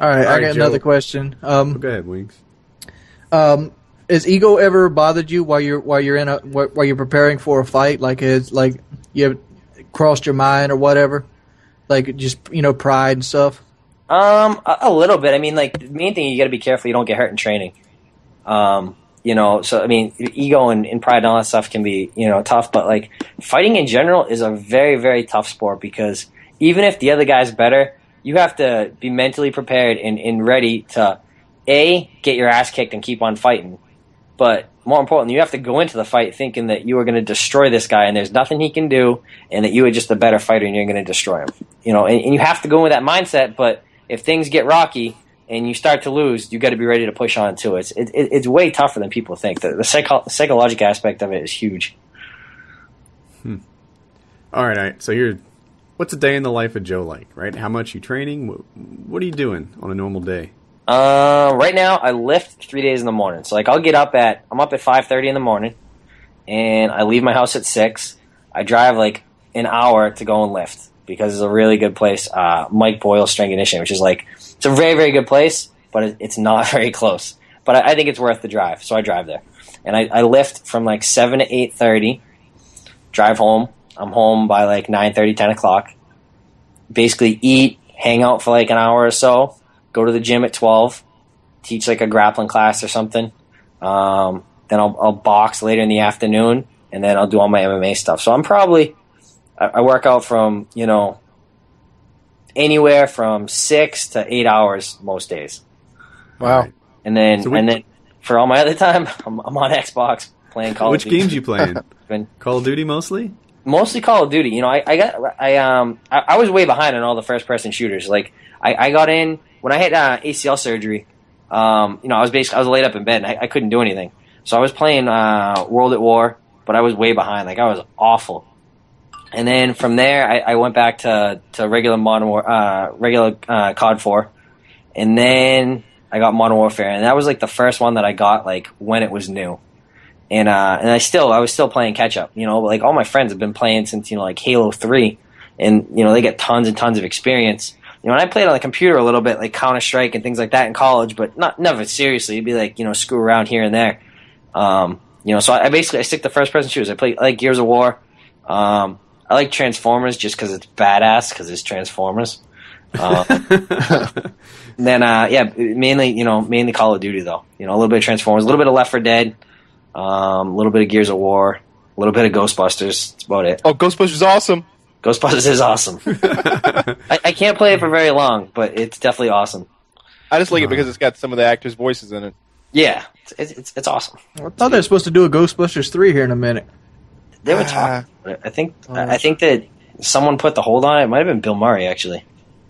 All right, All right, I got Joe. another question. Um, Go ahead, Wings. Um, has ego ever bothered you while you're while you're in a while you're preparing for a fight? Like, has like you crossed your mind or whatever? Like, just you know, pride and stuff. Um, a, a little bit. I mean, like the main thing you got to be careful you don't get hurt in training. Um, you know, so I mean, ego and, and pride and all that stuff can be you know tough, but like fighting in general is a very very tough sport because even if the other guy's better, you have to be mentally prepared and, and ready to, A, get your ass kicked and keep on fighting. But more importantly, you have to go into the fight thinking that you are going to destroy this guy and there's nothing he can do and that you are just a better fighter and you're going to destroy him. You know, and, and you have to go in with that mindset, but if things get rocky and you start to lose, you got to be ready to push on too. It's, it, it's way tougher than people think. The, the psycho- psychological aspect of it is huge. Hmm. All right, all right. So you're... What's a day in the life of Joe like, right? How much you training? What, what are you doing on a normal day? Uh, right now, I lift three days in the morning. So, like, I'll get up at – I'm up at five thirty in the morning, and I leave my house at six. I drive, like, an hour to go and lift because it's a really good place, uh, Mike Boyle's Strength and Conditioning, which is, like, it's a very, very good place, but it, it's not very close. But I, I think it's worth the drive, so I drive there. And I, I lift from, like, seven to eight thirty, drive home. I'm home by like nine thirty, ten o'clock. Basically eat, hang out for like an hour or so, go to the gym at twelve, teach like a grappling class or something. Um, then I'll, I'll box later in the afternoon, and then I'll do all my M M A stuff. So I'm probably – I work out from, you know, anywhere from six to eight hours most days. Wow. And then so we- and then for all my other time, I'm, I'm on Xbox playing Call Which of Duty. Which games you playing? Been- Call of Duty mostly? Mostly Call of Duty. You know, I, I got I um I, I was way behind on all the first person shooters. Like I, I got in when I had uh, A C L surgery. Um, you know, I was basically I was laid up in bed and I, I couldn't do anything. So I was playing uh, World at War, but I was way behind. Like I was awful. And then from there, I, I went back to to regular Modern War, uh, regular uh, C O D four, and then I got Modern Warfare, and that was like the first one that I got like when it was new. And uh, and I still I was still playing catch up, you know. Like all my friends have been playing since you know like Halo three, and you know they get tons and tons of experience. You know, and I played on the computer a little bit, like Counter Strike and things like that in college, but not never seriously. It'd be like you know screw around here and there, um, you know. So I, I basically I stick to first person shooters. I play I like Gears of War. Um, I like Transformers just because it's badass because it's Transformers. Uh, then, uh, yeah, mainly, you know, mainly Call of Duty, though. You know, a little bit of Transformers, a little bit of Left four Dead, um, a little bit of Gears of War, a little bit of Ghostbusters. That's about it. Oh, Ghostbusters is awesome. Ghostbusters is awesome. I, I can't play it for very long, but it's definitely awesome. I just like it because it's got some of the actors' voices in it. Yeah, it's it's, it's awesome. I thought they were supposed to do a Ghostbusters three here in a minute. They were talking about it. I think I think that someone put the hold on it. It might have been Bill Murray, actually.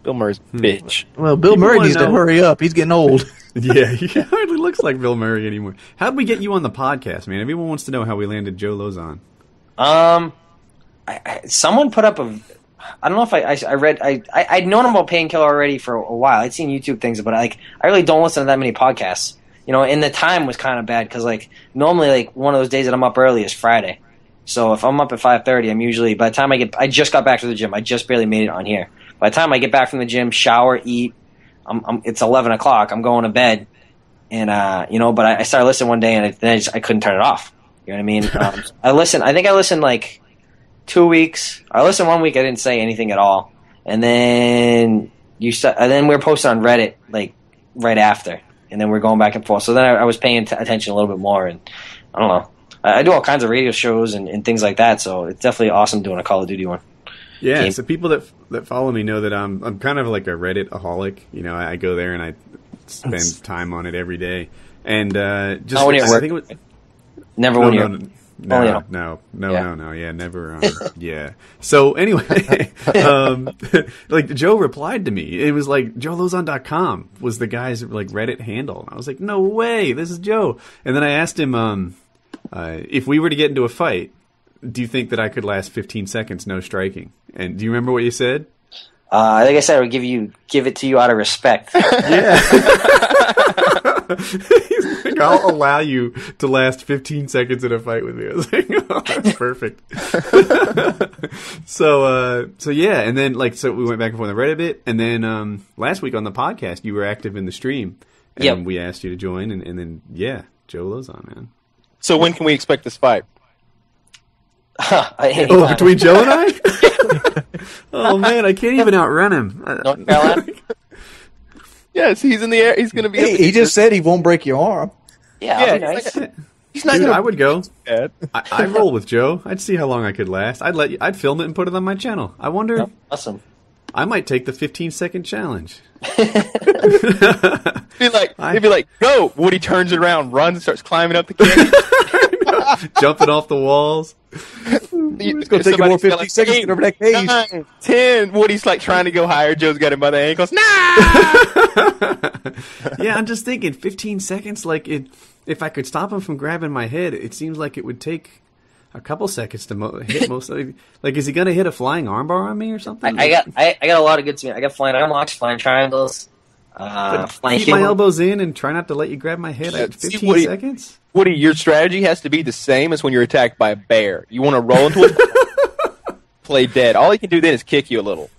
Bill Murray's bitch. Well, Bill People Murray needs know. to hurry up. He's getting old. Yeah, he hardly looks like Bill Murray anymore. How'd we get you on the podcast, man? Everyone wants to know how we landed Joe Lauzon. Um, I, I, someone put up a... I don't know if I, I, I read... I, I, I'd known about Painkiller Already for a while. I'd seen YouTube things, but like I really don't listen to that many podcasts. You know, and the time was kind of bad because like normally like one of those days that I'm up early is Friday. So if I'm up at five thirty, I'm usually... By the time I get... I just got back to the gym. I just barely made it on here. By the time I get back from the gym, shower, eat, I'm, I'm, it's eleven o'clock. I'm going to bed. And, uh, you know, but I, I started listening one day, and I, then I, just, I couldn't turn it off. You know what I mean? Um, I listened. I think I listened, like, two weeks. I listened one week. I didn't say anything at all. And then you st- and then we were posting on Reddit, like, right after. And then we were going back and forth. So then I, I was paying t- attention a little bit more. And I don't know. I, I do all kinds of radio shows and, and things like that. So it's definitely awesome doing a Call of Duty one. Yeah, game. So people that that follow me know that I'm I'm kind of like a Reddit-aholic. You know, I, I go there and I spend time on it every day. And uh, just oh, I think it was never no, when you're no no no no yeah. no no yeah never um, yeah. So anyway, um, like Joe replied to me. It was like Joe Lauzon dot com was the guy's like Reddit handle, and I was like, no way, this is Joe. And then I asked him um, uh, if we were to get into a fight. Do you think that I could last fifteen seconds, no striking? And do you remember what you said? Uh, like I said, I would give you, give it to you out of respect. Yeah. He's like, I'll allow you to last fifteen seconds in a fight with me. I was like, oh, that's perfect. so, uh, so yeah. And then like, so we went back and forth on Reddit a bit. And then, um, last week on the podcast, you were active in the stream and yep. we asked you to join. And, and then, yeah, Joe Lauzon, man. So when can we expect this fight? Huh, oh, between Joe and I? Oh, man, I can't even outrun him. North Carolina? Yes, he's in the air. He's going to be... He, he just said he won't break your arm. Yeah, yeah, nice. Like, he's not Dude, gonna... I would go. I, I roll with Joe. I'd see how long I could last. I'd let you, I'd film it and put it on my channel. I wonder... That's awesome. I might take the fifteen-second challenge. He'd be like, I... he'd be like, go! Woody turns it around, runs, and starts climbing up the canyon. Jumping off the walls. It's going to take more fifty seconds to get over that cage. Nine, ten. Woody's like trying to go higher. Joe's got him by the ankles. No! Yeah, I'm just thinking fifteen seconds. Like, it, if I could stop him from grabbing my head, it seems like it would take a couple seconds to mo- hit most of it. Like, is he going to hit a flying armbar on me or something? I, I got I, I got a lot of good to me. I got flying armlocks, flying triangles. Uh, keep my elbows in and try not to let you grab my head at fifteen See, Woody, seconds. Woody, your strategy has to be the same as when you're attacked by a bear. You want to roll into it, play dead. All he can do then is kick you a little.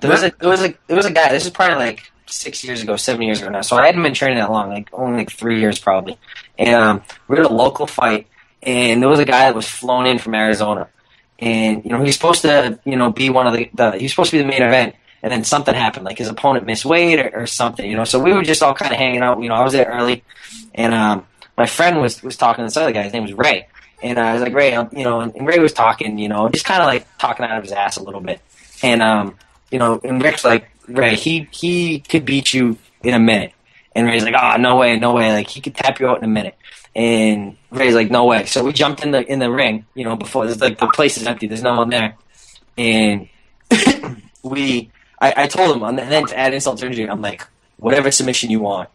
There was a, there was a, there was a guy. This is probably like six years ago, seven years ago now. So I hadn't been training that long, like only like three years probably. And um, we had a local fight, and there was a guy that was flown in from Arizona, and you know he's supposed to, you know, be one of the, the he's supposed to be the main event. And then something happened, like his opponent missed weight or, or something, you know. So we were just all kind of hanging out. You know, I was there early, and um, my friend was, was talking to this other guy. His name was Ray. And I was like, Ray, I'm, you know, and, and Ray was talking, you know, just kind of like talking out of his ass a little bit. And, um, you know, and Rick's like, Ray, he, he could beat you in a minute. And Ray's like, oh, no way, no way. Like, he could tap you out in a minute. And Ray's like, no way. So we jumped in the in the ring, you know, before. There's like, the place is empty. There's no one there. And we... I, I told him, and then to add insult to injury, I'm like, whatever submission you want,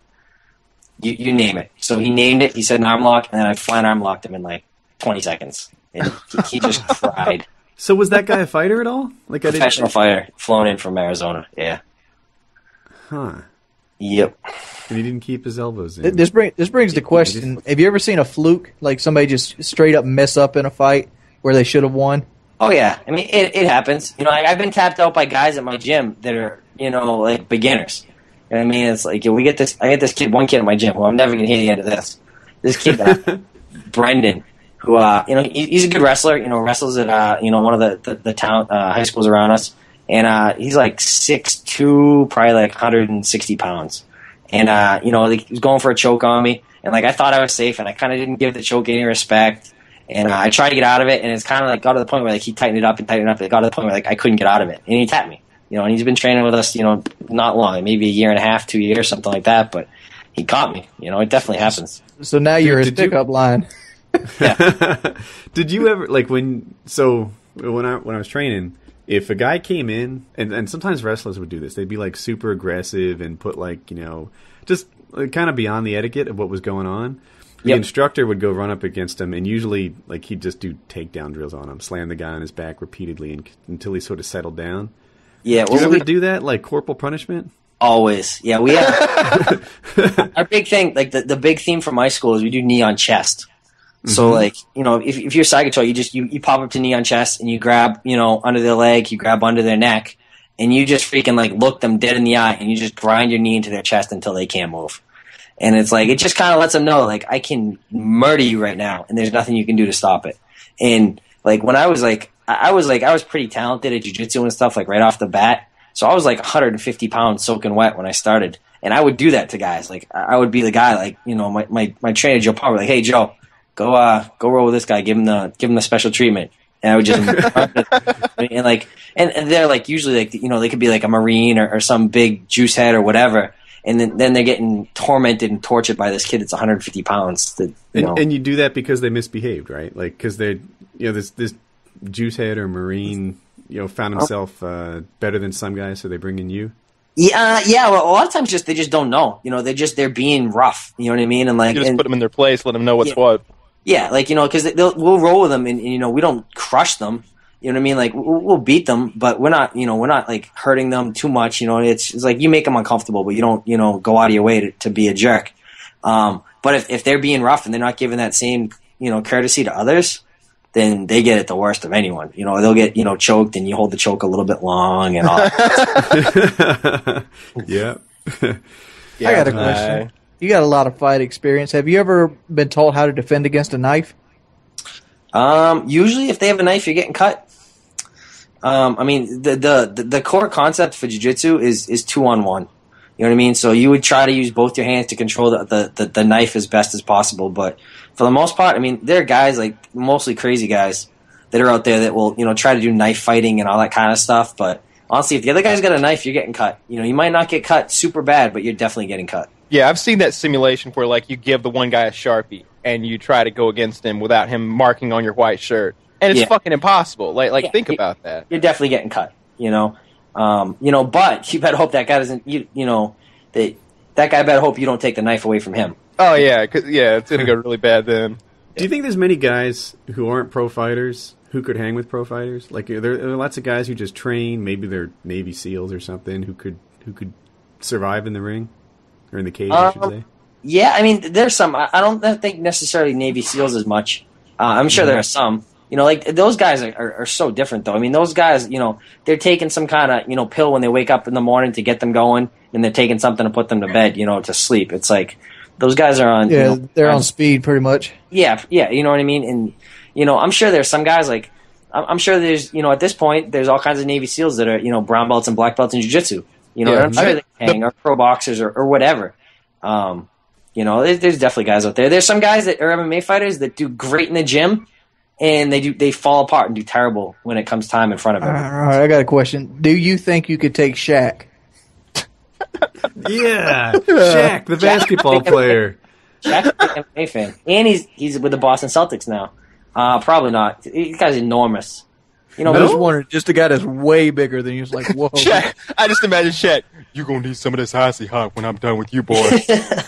you, you name it. So he named it. He said an arm lock, and then I flat arm locked him in like twenty seconds. And he, he just cried. So was that guy a fighter at all? Like a professional I fighter, flown in from Arizona. Yeah. Huh. Yep. And he didn't keep his elbows in. This bring, this brings the question: have you ever seen a fluke, like somebody just straight up mess up in a fight where they should have won? Oh, yeah. I mean, it, it happens. You know, I, I've been tapped out by guys at my gym that are, you know, like beginners. You know what I mean? It's like, we get this, I get this kid, one kid at my gym who I'm never going to hear the end of this. This kid, uh, Brendan, who, uh, you know, he, he's a good wrestler, you know, wrestles at, uh, you know, one of the, the, the town, uh, high schools around us. And uh, he's like six two, probably like one hundred sixty pounds. And, uh, you know, like, he was going for a choke on me. And, like, I thought I was safe, and I kind of didn't give the choke any respect. And uh, I tried to get out of it, and it's kind of, like, got to the point where, like, he tightened it up and tightened it up. It got to the point where, like, I couldn't get out of it. And he tapped me. You know, and he's been training with us, you know, not long, maybe a year and a half, two years, something like that. But he caught me. You know, it definitely happens. So now you're his pickup line. Yeah. Did you ever, like, when, so when I, when I was training, if a guy came in, and, and sometimes wrestlers would do this, they'd be, like, super aggressive and put, like, you know, just kind of beyond the etiquette of what was going on. The yep. instructor would go run up against him, and usually, like, he'd just do takedown drills on him, slam the guy on his back repeatedly and, until he sort of settled down. Yeah. Well, do you we, ever do that, like corporal punishment? Always. Yeah, we have. Our big thing, like, the, the big theme from my school is we do knee on chest. So, mm-hmm. like, you know, if, if you're Sagittarius, you just you, you pop up to knee on chest and you grab, you know, under their leg, you grab under their neck, and you just freaking, like, look them dead in the eye, and you just grind your knee into their chest until they can't move. And it's like, it just kind of lets them know, like, I can murder you right now, and there's nothing you can do to stop it. And, like, when I was, like, I, I was, like, I was pretty talented at jiu-jitsu and stuff, like, right off the bat. So I was, like, one hundred fifty pounds soaking wet when I started. And I would do that to guys. Like, I, I would be the guy, like, you know, my, my, my trainer, Joe Palmer, like, hey, Joe, Go, uh, go roll with this guy. Give him the, give him the special treatment. And I would just, and like, and, and they're like, usually like, you know, they could be like a Marine or, or some big juice head or whatever. And then, then they're getting tormented and tortured by this kid that's one hundred fifty pounds. That, you know. and, and you do that because they misbehaved, right? Like, cause they're, you know, this, this juice head or Marine, you know, found himself, uh, better than some guys. So they bring in you. Yeah, yeah. Well, a lot of times, just, they just don't know, you know, they're just, they're being rough. You know what I mean? And like, you just and, put them in their place, let them know what's yeah. what. Yeah, like, you know, because we'll roll with them, and, and, you know, we don't crush them. You know what I mean? Like, we'll, we'll beat them, but we're not, you know, we're not, like, hurting them too much. You know, it's, it's like you make them uncomfortable, but you don't, you know, go out of your way to, to be a jerk. Um, but if, if they're being rough and they're not giving that same, you know, courtesy to others, then they get it the worst of anyone. You know, they'll get, you know, choked, and you hold the choke a little bit long and all that. Yeah. Yeah. I got a question. Uh, You got a lot of fight experience. Have you ever been told how to defend against a knife? Um, usually if they have a knife, you're getting cut. Um, I mean, the, the, the core concept for jiu-jitsu is, is two on one. You know what I mean? So you would try to use both your hands to control the, the, the, the knife as best as possible. But for the most part, I mean, there are guys, like mostly crazy guys, that are out there that will, you know, try to do knife fighting and all that kind of stuff. But honestly, if the other guy's got a knife, you're getting cut. You know, you might not get cut super bad, but you're definitely getting cut. Yeah, I've seen that simulation where, like, you give the one guy a Sharpie and you try to go against him without him marking on your white shirt. And it's yeah. fucking impossible. Like, like yeah, think about that. You're definitely getting cut, you know. Um, you know, but you better hope that guy doesn't, you, you know, that that guy better hope you don't take the knife away from him. Oh, yeah, cause, yeah, it's going to go really bad then. Do you think there's many guys who aren't pro fighters who could hang with pro fighters? Like, are there, are there lots of guys who just train, maybe they're Navy SEALs or something, who could who could survive in the ring? Or in the cage, I should um, say. Yeah, I mean, there's some. I, I don't think necessarily Navy SEALs as much. Uh, I'm sure yeah. there are some. You know, like, those guys are, are, are so different, though. I mean, those guys, you know, they're taking some kind of, you know, pill when they wake up in the morning to get them going, and they're taking something to put them to bed, you know, to sleep. It's like, those guys are on... Yeah, you know, they're on speed, pretty much. Yeah, yeah, you know what I mean? And, you know, I'm sure there's some guys, like, I'm, I'm sure there's, you know, at this point, there's all kinds of Navy SEALs that are, you know, brown belts and black belts in jiu-jitsu. You know, yeah, I'm sure they hang, or pro boxers, or, or whatever. Um, you know, there's, there's definitely guys out there. There's some guys that are M M A fighters that do great in the gym, and they do they fall apart and do terrible when it comes time in front of them. All right, I got a question. Do you think you could take Shaq? Yeah, Shaq, the basketball player. Shaq's an M M A fan, and he's he's with the Boston Celtics now. Uh, probably not. This guy's enormous. You know, no? I just wondered, just the guy that's way bigger than you. It's like, whoa. Shaq, I just imagine Shaq, you're going to need some of this icy hot when I'm done with you, boy. I,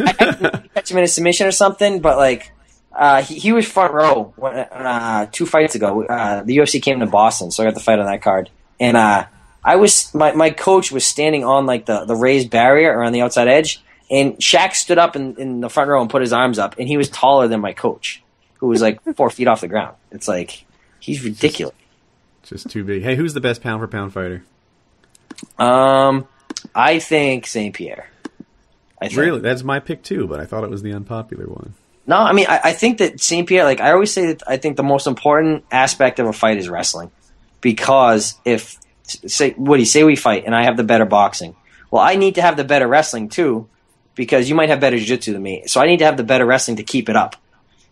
I didn't catch him in a submission or something, but, like, uh, he, he was front row when, uh, two fights ago. Uh, the U F C came to Boston, so I got the fight on that card. And uh, I was my, my coach was standing on, like, the, the raised barrier around the outside edge, and Shaq stood up in, in the front row and put his arms up, and he was taller than my coach, who was like four feet off the ground. It's like, he's ridiculous. Just, just too big. Hey, who's the best pound for pound fighter? Um, I think Saint Pierre. I think. Really? That's my pick too, but I thought it was the unpopular one. No, I mean, I, I think that Saint Pierre, like, I always say that I think the most important aspect of a fight is wrestling. because if say Woody say we fight and I have the better boxing, well, I need to have the better wrestling too, because you might have better jiu-jitsu than me. So I need to have the better wrestling to keep it up.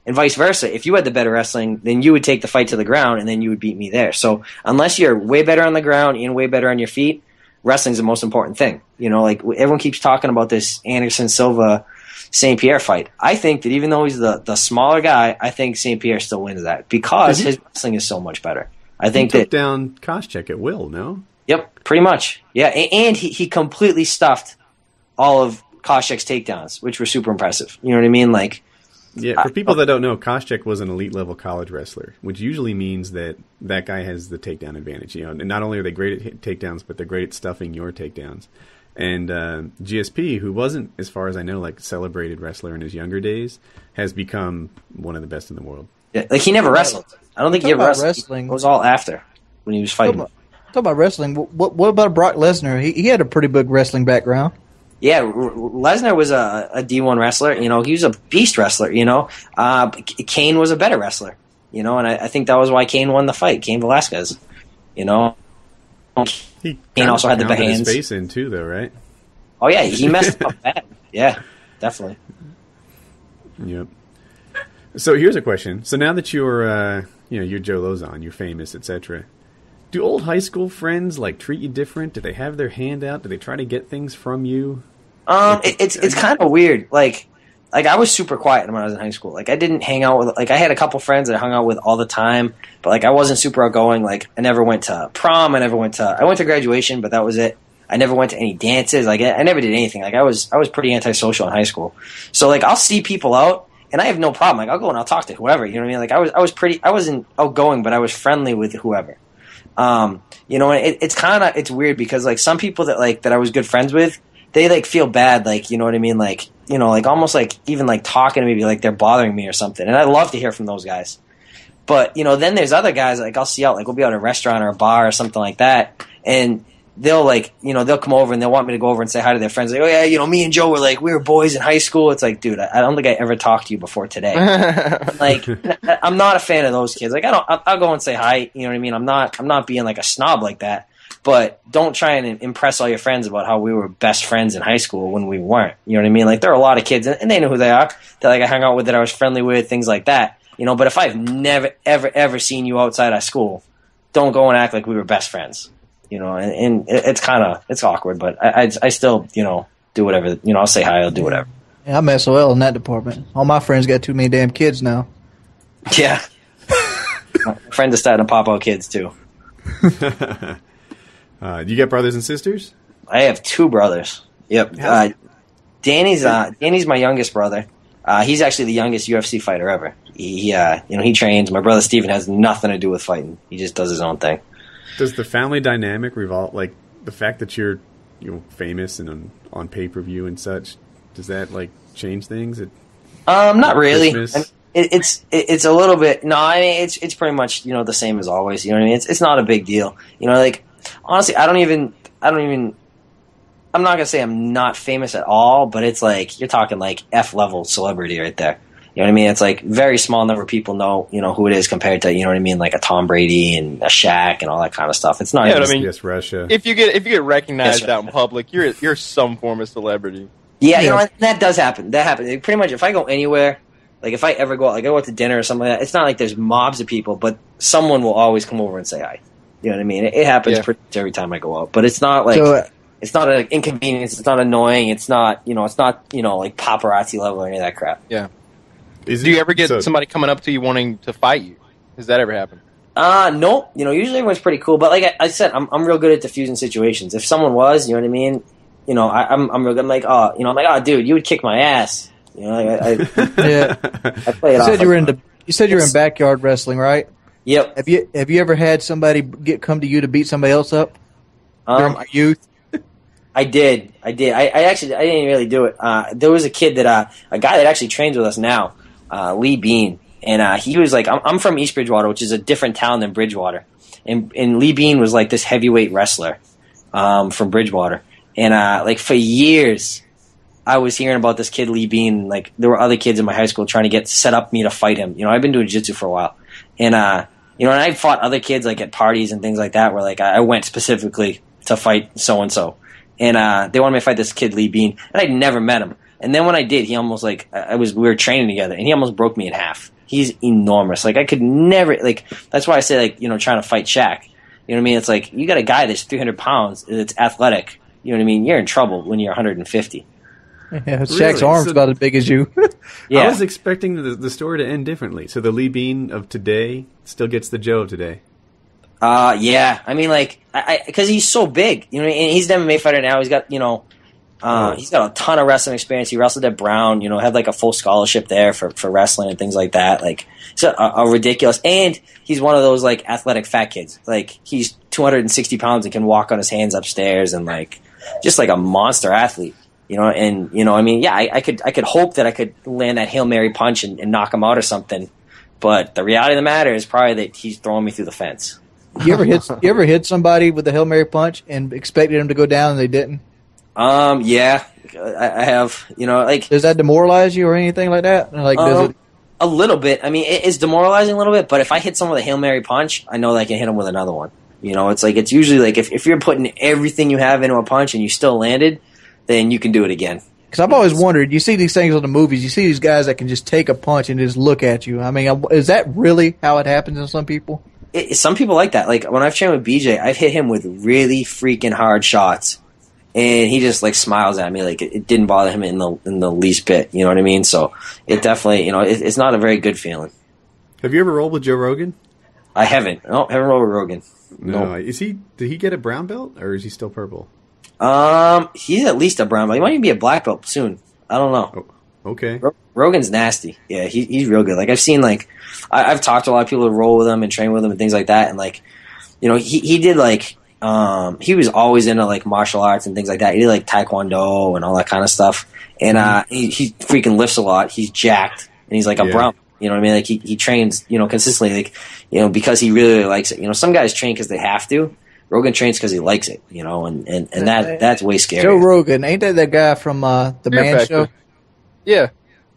And vice versa, if you had the better wrestling, then you would take the fight to the ground and then you would beat me there. So unless you're way better on the ground and way better on your feet, wrestling's the most important thing. You know, like everyone keeps talking about this Anderson Silva Saint Pierre fight. I think that even though he's the, the smaller guy, I think Saint Pierre still wins that because his wrestling is so much better. I think he took that down Koscheck at will, no? Yep, pretty much. Yeah, and, and he, he completely stuffed all of Koscheck's takedowns, which were super impressive. You know what I mean? Like, yeah, for people that don't know, Koscheck was an elite-level college wrestler, which usually means that that guy has the takedown advantage. You know, and not only are they great at takedowns, but they're great at stuffing your takedowns. And uh, G S P, who wasn't, as far as I know, like celebrated wrestler in his younger days, has become one of the best in the world. Yeah, like he never wrestled. I don't think he ever wrestled. Wrestling. It was all after when he was fighting. Talk about, talk about wrestling. What, what about Brock Lesnar? He, he had a pretty big wrestling background. Yeah, Lesnar was a, a D one wrestler. You know, he was a beast wrestler. You know, uh, Kane was a better wrestler. You know, and I, I think that was why Kane won the fight. Kane Velasquez. You know, he Kane also had the big hands. His face in too, though, right? Oh yeah, he messed up bad. Yeah, definitely. Yep. So here's a question. So now that you're, uh, you know, you're Joe Lauzon, you're famous, et cetera. Do old high school friends like treat you different? Do they have their hand out? Do they try to get things from you? Um, it, it's it's kind of weird. Like, like I was super quiet when I was in high school. Like, I didn't hang out with. Like, I had a couple friends that I hung out with all the time, but like I wasn't super outgoing. Like, I never went to prom. I never went to. I went to graduation, but that was it. I never went to any dances. Like, I, I never did anything. Like, I was I was pretty antisocial in high school. So like, I'll see people out, and I have no problem. Like, I'll go and I'll talk to whoever. You know what I mean? Like, I was I was pretty. I wasn't outgoing, but I was friendly with whoever. Um, you know, it, it's kind of, it's weird because like some people that like, that I was good friends with, they like feel bad. Like, you know what I mean? Like, you know, like almost like even like talking to me, like they're bothering me or something. And I love to hear from those guys. But, you know, then there's other guys like I'll see out, like we'll be out at a restaurant or a bar or something like that. And they'll like, you know, they'll come over and they'll want me to go over and say hi to their friends. Like, oh yeah, you know, me and Joe were like, we were boys in high school. It's like, dude, I, I don't think I ever talked to you before today. Like, I'm not a fan of those kids. Like, I don't, I'll, I'll go and say hi. You know what I mean? I'm not, I'm not being like a snob like that, but don't try and impress all your friends about how we were best friends in high school when we weren't, you know what I mean? Like there are a lot of kids and they know who they are that like I hung out with that I was friendly with, things like that, you know, but if I've never, ever, ever seen you outside of school, don't go and act like we were best friends. You know, and, and it's kind of it's awkward, but I, I I still you know do whatever you know I'll say hi, I'll do whatever. Yeah, I'm S O L in that department. All my friends got too many damn kids now. Yeah, my friends are starting to pop out kids too. uh, do you get brothers and sisters? I have two brothers. Yep, uh, Danny's uh, Danny's my youngest brother. Uh, he's actually the youngest U F C fighter ever. He, he uh, you know he trains. My brother Steven has nothing to do with fighting. He just does his own thing. Does the family dynamic revolve, like, the fact that you're you know, famous and on, on pay-per-view and such, does that, like, change things? At, um, not really. I mean, it, it's it, it's a little bit, no, I mean, it's it's pretty much, you know, the same as always, you know what I mean? It's it's not a big deal. You know, like, honestly, I don't even, I don't even, I'm not going to say I'm not famous at all, but it's like, you're talking, like, F-level celebrity right there. You know what I mean? It's like very small number of people know, you know, who it is compared to, you know what I mean, like a Tom Brady and a Shaq and all that kind of stuff. It's not yeah, just I mean, yes, Russia. If you get if you get recognized yes, out in public, you're you're some form of celebrity. Yeah, yeah, you know that does happen. That happens. Like, pretty much if I go anywhere, like if I ever go out, like I go out to dinner or something like that, it's not like there's mobs of people, but someone will always come over and say hi. You know what I mean? It, it happens yeah. pretty much every time I go out. But it's not like so, uh, it's not an inconvenience, it's not annoying, it's not you know, it's not, you know, like paparazzi level or any of that crap. Yeah. Is Do you it, ever get so, somebody coming up to you wanting to fight you? Has that ever happened? Uh, no. You know, usually everyone's pretty cool. But like I, I said, I'm I'm real good at diffusing situations. If someone was, you know what I mean? You know, I, I'm I'm real good. I'm like, oh, you know, I'm like, oh, dude, you would kick my ass. You know, like, I, I, yeah. I play it you off. Said you were into, you said you were in backyard wrestling, right? Yep. Have you Have you ever had somebody get come to you to beat somebody else up? Um, my youth. I did. I did. I, I actually I didn't really do it. Uh, there was a kid that uh, a guy that actually trains with us now. Uh, Lee Bean, and uh, he was like, I'm, I'm from East Bridgewater, which is a different town than Bridgewater, and and Lee Bean was like this heavyweight wrestler um, from Bridgewater, and uh, like for years, I was hearing about this kid Lee Bean. Like there were other kids in my high school trying to get set up me to fight him. You know, I've been doing jiu-jitsu for a while, and uh, you know, and I fought other kids like at parties and things like that where like I went specifically to fight so-and-so. And uh, they wanted me to fight this kid, Lee Bean, and I'd never met him. And then when I did, he almost like, I was we were training together, and he almost broke me in half. He's enormous. Like, I could never, like, that's why I say, like, you know, trying to fight Shaq. You know what I mean? It's like, you got a guy that's three hundred pounds, that's athletic. You know what I mean? You're in trouble when you're one hundred fifty. Yeah, Shaq's really? arm's so, about as big as you. Yeah. I was expecting the, the story to end differently. So the Lee Bean of today still gets the Joe of today. Uh, yeah. I mean, like, I, because he's so big. You know, and he's an M M A fighter now. He's got, you know, uh, he's got a ton of wrestling experience. He wrestled at Brown, you know, had like a full scholarship there for, for wrestling and things like that. Like, it's a, a ridiculous. And he's one of those, like, athletic fat kids. Like, he's two hundred sixty pounds and can walk on his hands upstairs and, like, just like a monster athlete. You know, and, you know, I mean, yeah, I, I could I could hope that I could land that Hail Mary punch and, and knock him out or something. But the reality of the matter is probably that he's throwing me through the fence. You ever hit you ever hit somebody with a Hail Mary punch and expected him to go down and they didn't? Um, yeah, I, I have. You know, like, does that demoralize you or anything like that? Like, um, does it? A little bit. I mean, it, it's demoralizing a little bit. But if I hit someone with a Hail Mary punch, I know that I can hit him with another one. You know, it's like, it's usually like if if you're putting everything you have into a punch and you still landed, then you can do it again. Because I've always wondered, you see these things on the movies, you see these guys that can just take a punch and just look at you. I mean, is that really how it happens in some people? It, some people like that. Like, when I've trained with B J, I've hit him with really freaking hard shots. And he just, like, smiles at me. Like, it, it didn't bother him in the in the least bit. You know what I mean? So, it definitely, you know, it, it's not a very good feeling. Have you ever rolled with Joe Rogan? I haven't. No, haven't rolled with Rogan. No. no. Is he? Did he get a brown belt, or is he still purple? Um, he's at least a brown belt. He might even be a black belt soon. I don't know. Oh, okay. R- Rogan's nasty. Yeah, he, he's real good. Like, I've seen, like, I, I've talked to a lot of people who roll with him and train with him and things like that. And, like, you know, he, he did, like, um, he was always into, like, martial arts and things like that. He did, like, taekwondo and all that kind of stuff. And uh, he, he freaking lifts a lot. He's jacked. And he's, like, a yeah. brown. You know what I mean? Like, he, he trains, you know, consistently, like, you know, because he really, really likes it. You know, some guys train because they have to. Rogan trains because he likes it, you know, and, and, and that that's way scary. Joe Rogan, ain't that that guy from uh, the Fear Man Factor. Show? Yeah,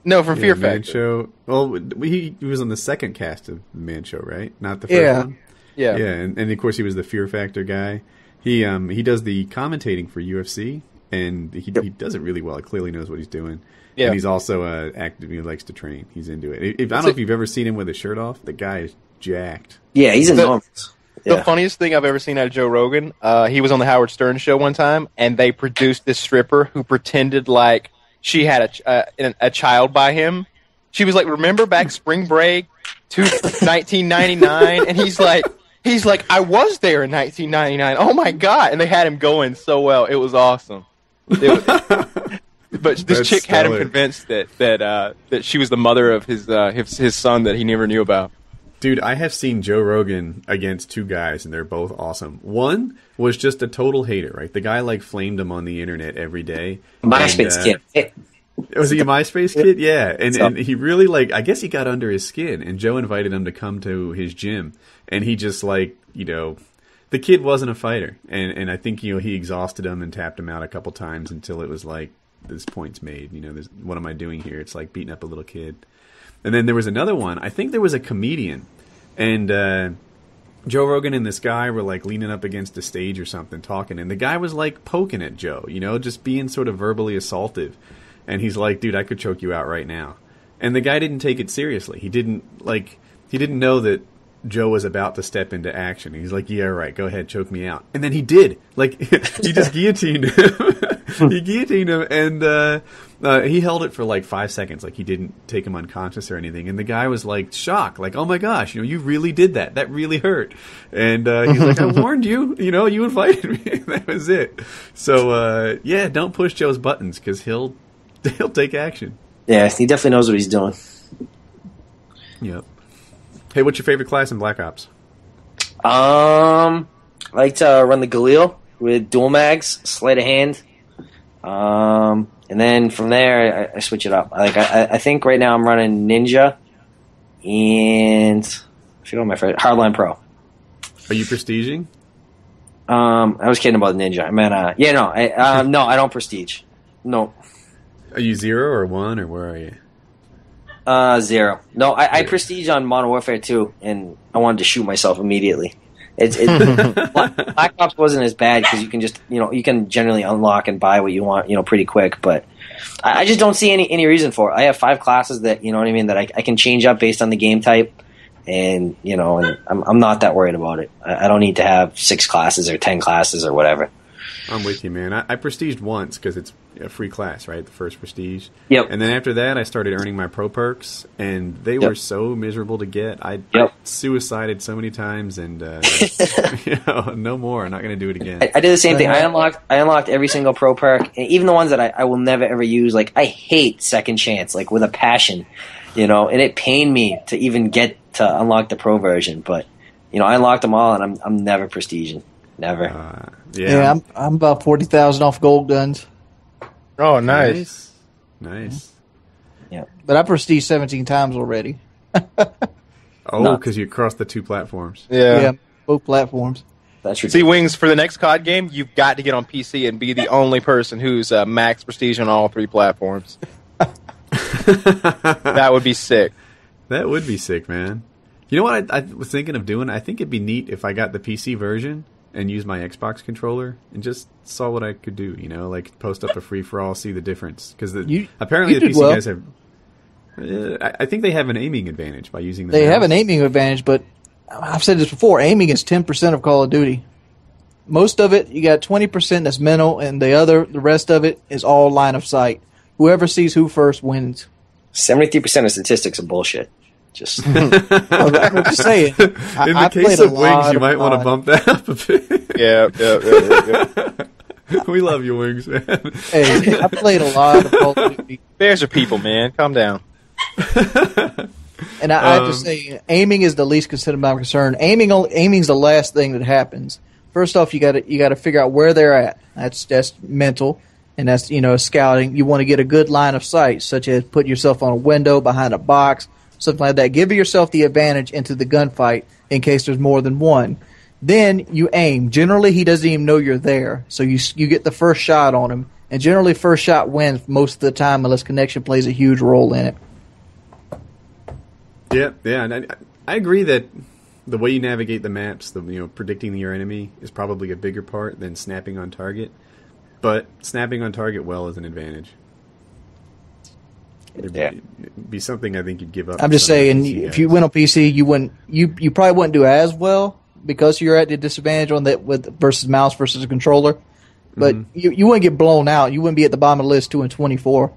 no, from yeah, Fear Man Factor. Show. Well, he, he was on the second cast of the Man Show, right? Not the first yeah. one. Yeah, yeah, and, and of course he was the Fear Factor guy. He um he does the commentating for U F C, and he yep. he does it really well. He clearly knows what he's doing. Yeah, and he's also uh, active. He likes to train. He's into it. If, I don't know if you've ever seen him with a shirt off. The guy is jacked. Yeah, he's enormous. The yeah. funniest thing I've ever seen out of Joe Rogan, uh, he was on the Howard Stern show one time, and they produced this stripper who pretended like she had a ch- uh, an, a child by him. She was like, "Remember back spring break, to nineteen ninety-nine?" And he's like, "He's like, I was there in nineteen ninety-nine. Oh my god!" And they had him going so well, it was awesome. It was, but this That's chick stellar. had him convinced that that uh, that she was the mother of his uh, his his son that he never knew about. Dude, I have seen Joe Rogan against two guys, and they're both awesome. One was just a total hater, right? The guy, like, flamed him on the internet every day. MySpace uh, kid. Was he a MySpace kid? Yeah. And, and he really, like, I guess he got under his skin, and Joe invited him to come to his gym. And he just, like, you know, the kid wasn't a fighter. And, and I think, you know, he exhausted him and tapped him out a couple times until it was like, this point's made. You know, what am I doing here? It's like beating up a little kid. And then there was another one. I think there was a comedian. And uh, Joe Rogan and this guy were, like, leaning up against a stage or something, talking. And the guy was, like, poking at Joe, you know, just being sort of verbally assaultive. And he's like, "Dude, I could choke you out right now." And the guy didn't take it seriously. He didn't, like, he didn't know that Joe was about to step into action. He's like, "Yeah, right, go ahead, choke me out." And then he did. Like, he just guillotined him. He guillotined him, and uh, uh, he held it for like five seconds. Like, he didn't take him unconscious or anything. And the guy was like shocked, like, "Oh my gosh, you know, you really did that. That really hurt." And uh, he's like, "I warned you. You know, you invited me." That was it. So uh, yeah, don't push Joe's buttons because he'll he'll take action. Yeah, he definitely knows what he's doing. Yep. Hey, what's your favorite class in Black Ops? Um, I like to run the Galil with dual mags, sleight of hand. Um, and then from there, I, I switch it up. Like, I, I think right now I'm running Ninja and I forgot my friend, Hardline Pro. Are you prestiging? Um, I was kidding about Ninja. I meant, uh, yeah, no, I, um, no, I don't prestige. No. Are you zero or one or where are you? Uh, zero. No, I, I prestige on Modern Warfare two, and I wanted to shoot myself immediately. It's it, Black Ops wasn't as bad because you can just you know you can generally unlock and buy what you want you know pretty quick. But I, I just don't see any, any reason for it. I have five classes that you know what I mean that I, I can change up based on the game type, and you know and I'm I'm not that worried about it. I, I don't need to have six classes or ten classes or whatever. I'm with you, man. I, I prestiged once because it's a free class, right? The first prestige. Yep. And then after that, I started earning my pro perks, and they yep. were so miserable to get. I yep. suicided so many times, and uh, you know, no more. I'm not going to do it again. I, I did the same thing. I unlocked, I unlocked every single pro perk, and even the ones that I, I will never ever use. Like I hate second chance, like with a passion, you know. And it pained me to even get to unlock the pro version, but you know, I unlocked them all, and I'm I'm never prestiging. Never. Uh, yeah. yeah, I'm I'm about forty thousand off gold guns. Oh, nice, nice. Yeah, but I prestige seventeen times already. Oh, because you crossed the two platforms. Yeah, yeah, both platforms. That's ridiculous. See, Wings, for the next C O D game, you've got to get on P C and be the only person who's uh, max prestige on all three platforms. That would be sick. That would be sick, man. You know what I, I was thinking of doing? I think it'd be neat if I got the P C version and use my Xbox controller and just saw what I could do, you know, like post up a free-for-all, see the difference. Because apparently you the P C well. guys have... Uh, I, I think they have an aiming advantage by using the They mouse. have an aiming advantage, but I've said this before, aiming is ten percent of Call of Duty. Most of it, you got twenty percent that's mental, and the other, the rest of it is all line of sight. Whoever sees who first wins. seventy-three percent of statistics are bullshit. Just, I'm just saying. I, in the I case of Wings, you might want to bump that up a bit. Yeah, yeah, yeah, yeah. We love you, Wings, man. Hey, I played a lot of Call of Duty. Bears are people, man. Calm down. And I, um, I just say, aiming is the least considered my concern. Aiming, aiming's the last thing that happens. First off, you got to you got to figure out where they're at. That's that's mental, and that's you know scouting. You want to get a good line of sight, such as putting yourself on a window, behind a box. Something like that. Give yourself the advantage into the gunfight in case there's more than one. Then you aim. Generally, he doesn't even know you're there, so you you get the first shot on him. And generally, first shot wins most of the time, unless connection plays a huge role in it. Yeah, yeah, and I, I agree that the way you navigate the maps, the you know predicting your enemy is probably a bigger part than snapping on target. But snapping on target well is an advantage. It'd, yeah. it'd be something I think you'd give up. I'm just saying, if you went on P C, you wouldn't, you you probably wouldn't do as well because you're at the disadvantage on that with versus mouse versus a controller. But mm-hmm. you you wouldn't get blown out. You wouldn't be at the bottom of the list two and twenty four.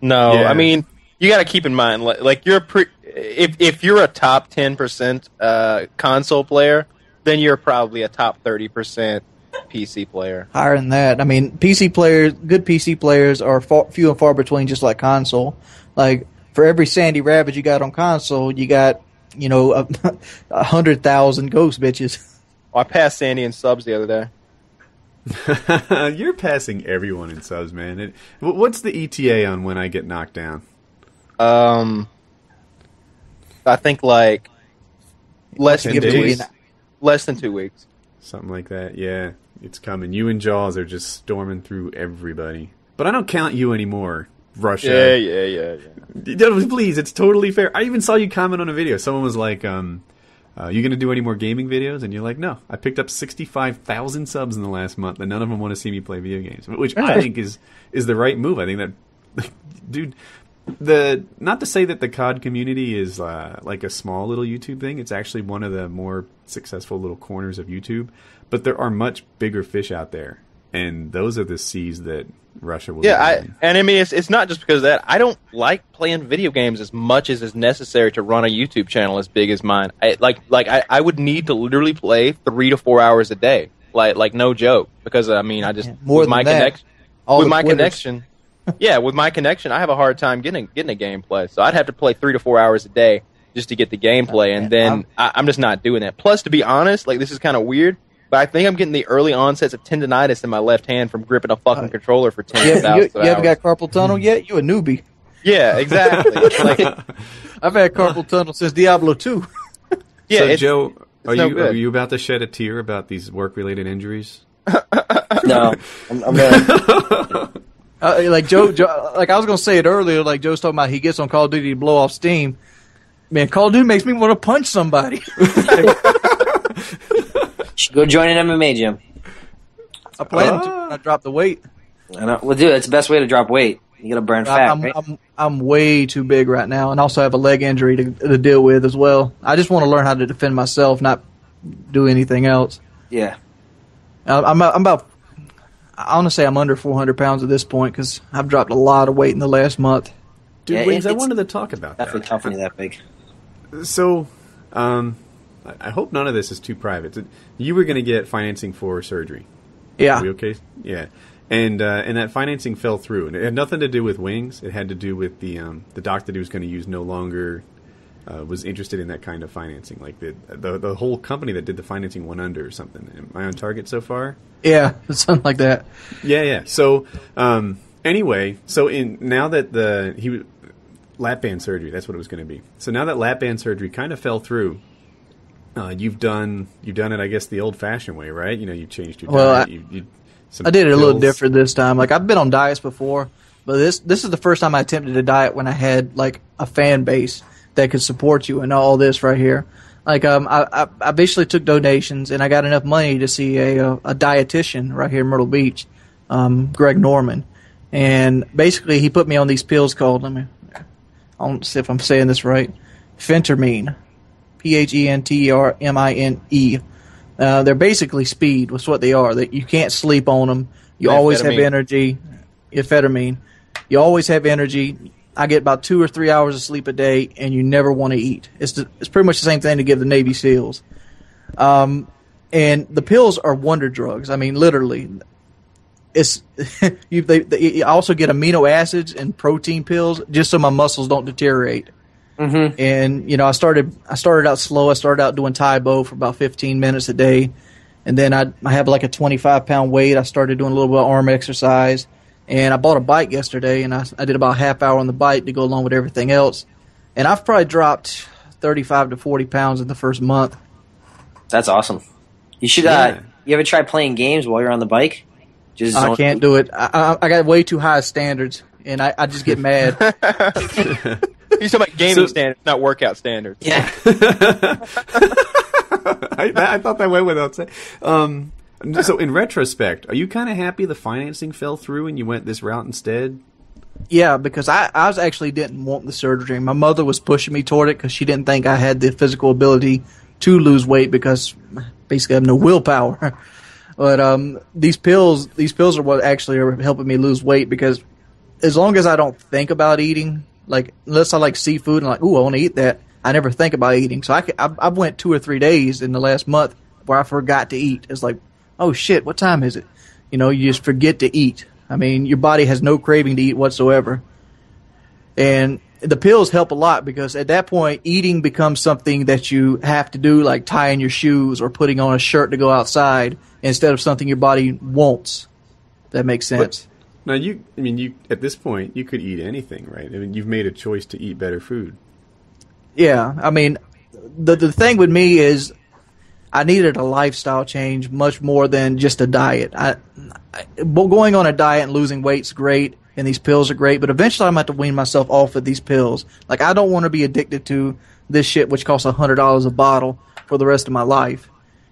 No, yeah. I mean you got to keep in mind, like, like you're pre- if if you're a top ten percent uh, console player, then you're probably a top thirty percent. P C player. Higher than that. I mean, P C players, good P C players are far, few and far between, just like console. Like, for every Sandy Rabbit you got on console, you got, you know, a, a hundred thousand ghost bitches. Oh, I passed Sandy in subs the other day. You're passing everyone in subs, man. It, what's the E T A on when I get knocked down? Um, I think, like, less than two weeks. Less than two weeks. Something like that, yeah. It's coming. You and Jaws are just storming through everybody. But I don't count you anymore, Russia. Yeah, yeah, yeah, yeah. Please, it's totally fair. I even saw you comment on a video. Someone was like, um, uh, you going to do any more gaming videos? And you're like, no. I picked up sixty-five thousand subs in the last month, and none of them want to see me play video games, which I think is, is the right move. I think that, like, dude, the not to say that the C O D community is uh, like a small little YouTube thing. It's actually one of the more successful little corners of YouTube, but there are much bigger fish out there, and those are the seas that Russia will. Yeah, I, and I mean it's it's not just because of that. I don't like playing video games as much as is necessary to run a YouTube channel as big as mine. I, like like I, I would need to literally play three to four hours a day, like like no joke, because I mean I just yeah, more with than my that, connection all with my quarters. connection. Yeah, with my connection, I have a hard time getting getting a gameplay. So I'd have to play three to four hours a day just to get the gameplay, and then I, I'm just not doing that. Plus, to be honest, like this is kind of weird, but I think I'm getting the early onsets of tendonitis in my left hand from gripping a fucking controller for ten thousand hours. You, you haven't got carpal tunnel yet? You a newbie. Yeah, exactly. Like, I've had carpal tunnel since Diablo two. Yeah, so, it's, Joe, it's are, no you, good. are you about to shed a tear about these work-related injuries? No. I'm, I'm not. Uh, like Joe, Joe, like I was gonna say it earlier. Like Joe's talking about, he gets on Call of Duty to blow off steam. Man, Call of Duty makes me want to punch somebody. Go join an M M A gym. I plan to. I drop the weight. I know. Well, dude, it's the best way to drop weight. You gotta burn fat. I'm, right? I'm I'm way too big right now, and also have a leg injury to to deal with as well. I just want to learn how to defend myself, not do anything else. Yeah. I, I'm I'm about. I want to say I'm under four hundred pounds at this point because I've dropped a lot of weight in the last month. Dude, yeah, Wings, I wanted to talk about definitely that. Definitely tough when you're that big. So, um, I hope none of this is too private. You were going to get financing for surgery. Yeah. Are we okay? Yeah. And uh, and that financing fell through. And it had nothing to do with Wings. It had to do with the um, the doctor he was going to use no longer uh, was interested in that kind of financing. Like the, the the whole company that did the financing went under or something. Am I on target so far? Yeah, something like that. Yeah, yeah. So um, anyway, so in now that the he lap band surgery, that's what it was going to be. So now that lap band surgery kind of fell through, uh, you've done you've done it, I guess, the old-fashioned way, right? You know, you changed your well, diet. I, you, you, some I did it pills. a little different this time. Like I've been on diets before, but this this is the first time I attempted a diet when I had like a fan base that could support you and all this right here. Like um, I, I I basically took donations, and I got enough money to see a a, a dietitian right here in Myrtle Beach, um, Greg Norman, and basically he put me on these pills called I mean, I don't see if I'm saying this right, phentermine, P H E N T E R M I N E. Uh, they're basically speed. That's what they are. That you can't sleep on them. You always have energy. Amphetamine. You always have energy. I get about two or three hours of sleep a day, and you never want to eat. It's the, it's pretty much the same thing to give the Navy SEALs. Um, and the pills are wonder drugs. I mean, literally. It's you, they, they, I also get amino acids and protein pills just so my muscles don't deteriorate. Mm-hmm. And you know, I started I started out slow. I started out doing Tai Bo for about fifteen minutes a day, and then I I have like a twenty-five pound weight. I started doing a little bit of arm exercise. And I bought a bike yesterday, and I, I did about a half hour on the bike to go along with everything else. And I've probably dropped thirty-five to forty pounds in the first month. That's awesome. You should. Yeah. Uh, you ever try playing games while you're on the bike? Just I can't do it. I, I, I got way too high standards, and I, I just get mad. You're talking about gaming so, standards, not workout standards. Yeah. I, I thought that went without saying. Um, So in retrospect, are you kind of happy the financing fell through and you went this route instead? Yeah, because I, I was actually didn't want the surgery. My mother was pushing me toward it because she didn't think I had the physical ability to lose weight because basically I have no willpower. But um, these pills, these pills are what actually are helping me lose weight because as long as I don't think about eating, like unless I like seafood and like, ooh, I want to eat that, I never think about eating. So I, could, I I went two or three days in the last month where I forgot to eat. It's like, oh, shit, what time is it? You know, you just forget to eat. I mean, your body has no craving to eat whatsoever. And the pills help a lot because at that point, eating becomes something that you have to do, like tying your shoes or putting on a shirt to go outside instead of something your body wants. That makes sense. But, now, you, I mean, you at this point, you could eat anything, right? I mean, you've made a choice to eat better food. Yeah, I mean, the the thing with me is, I needed a lifestyle change much more than just a diet. I, I, going on a diet and losing weight's great, and these pills are great, but eventually I'm going to have to wean myself off of these pills. Like, I don't want to be addicted to this shit, which costs one hundred dollars a bottle for the rest of my life.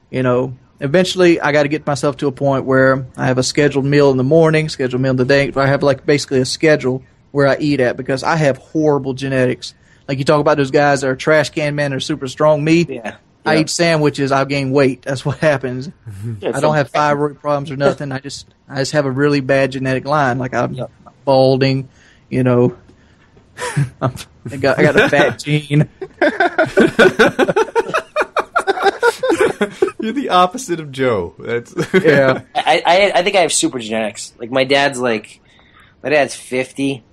You know, eventually I got to get myself to a point where I have a scheduled meal in the morning, scheduled meal in the day, where I have, like, basically a schedule where I eat at because I have horrible genetics. Like, you talk about those guys that are trash can men or super strong. Me? Yeah. I yep. eat sandwiches, I'll gain weight. That's what happens. Yeah, I don't have thyroid problems or nothing. I just I just have a really bad genetic line. Like I'm yep. balding, you know. I'm, I, got, I got a fat gene. You're the opposite of Joe. That's yeah. I, I I think I have super genetics. Like my dad's like my dad's fifty.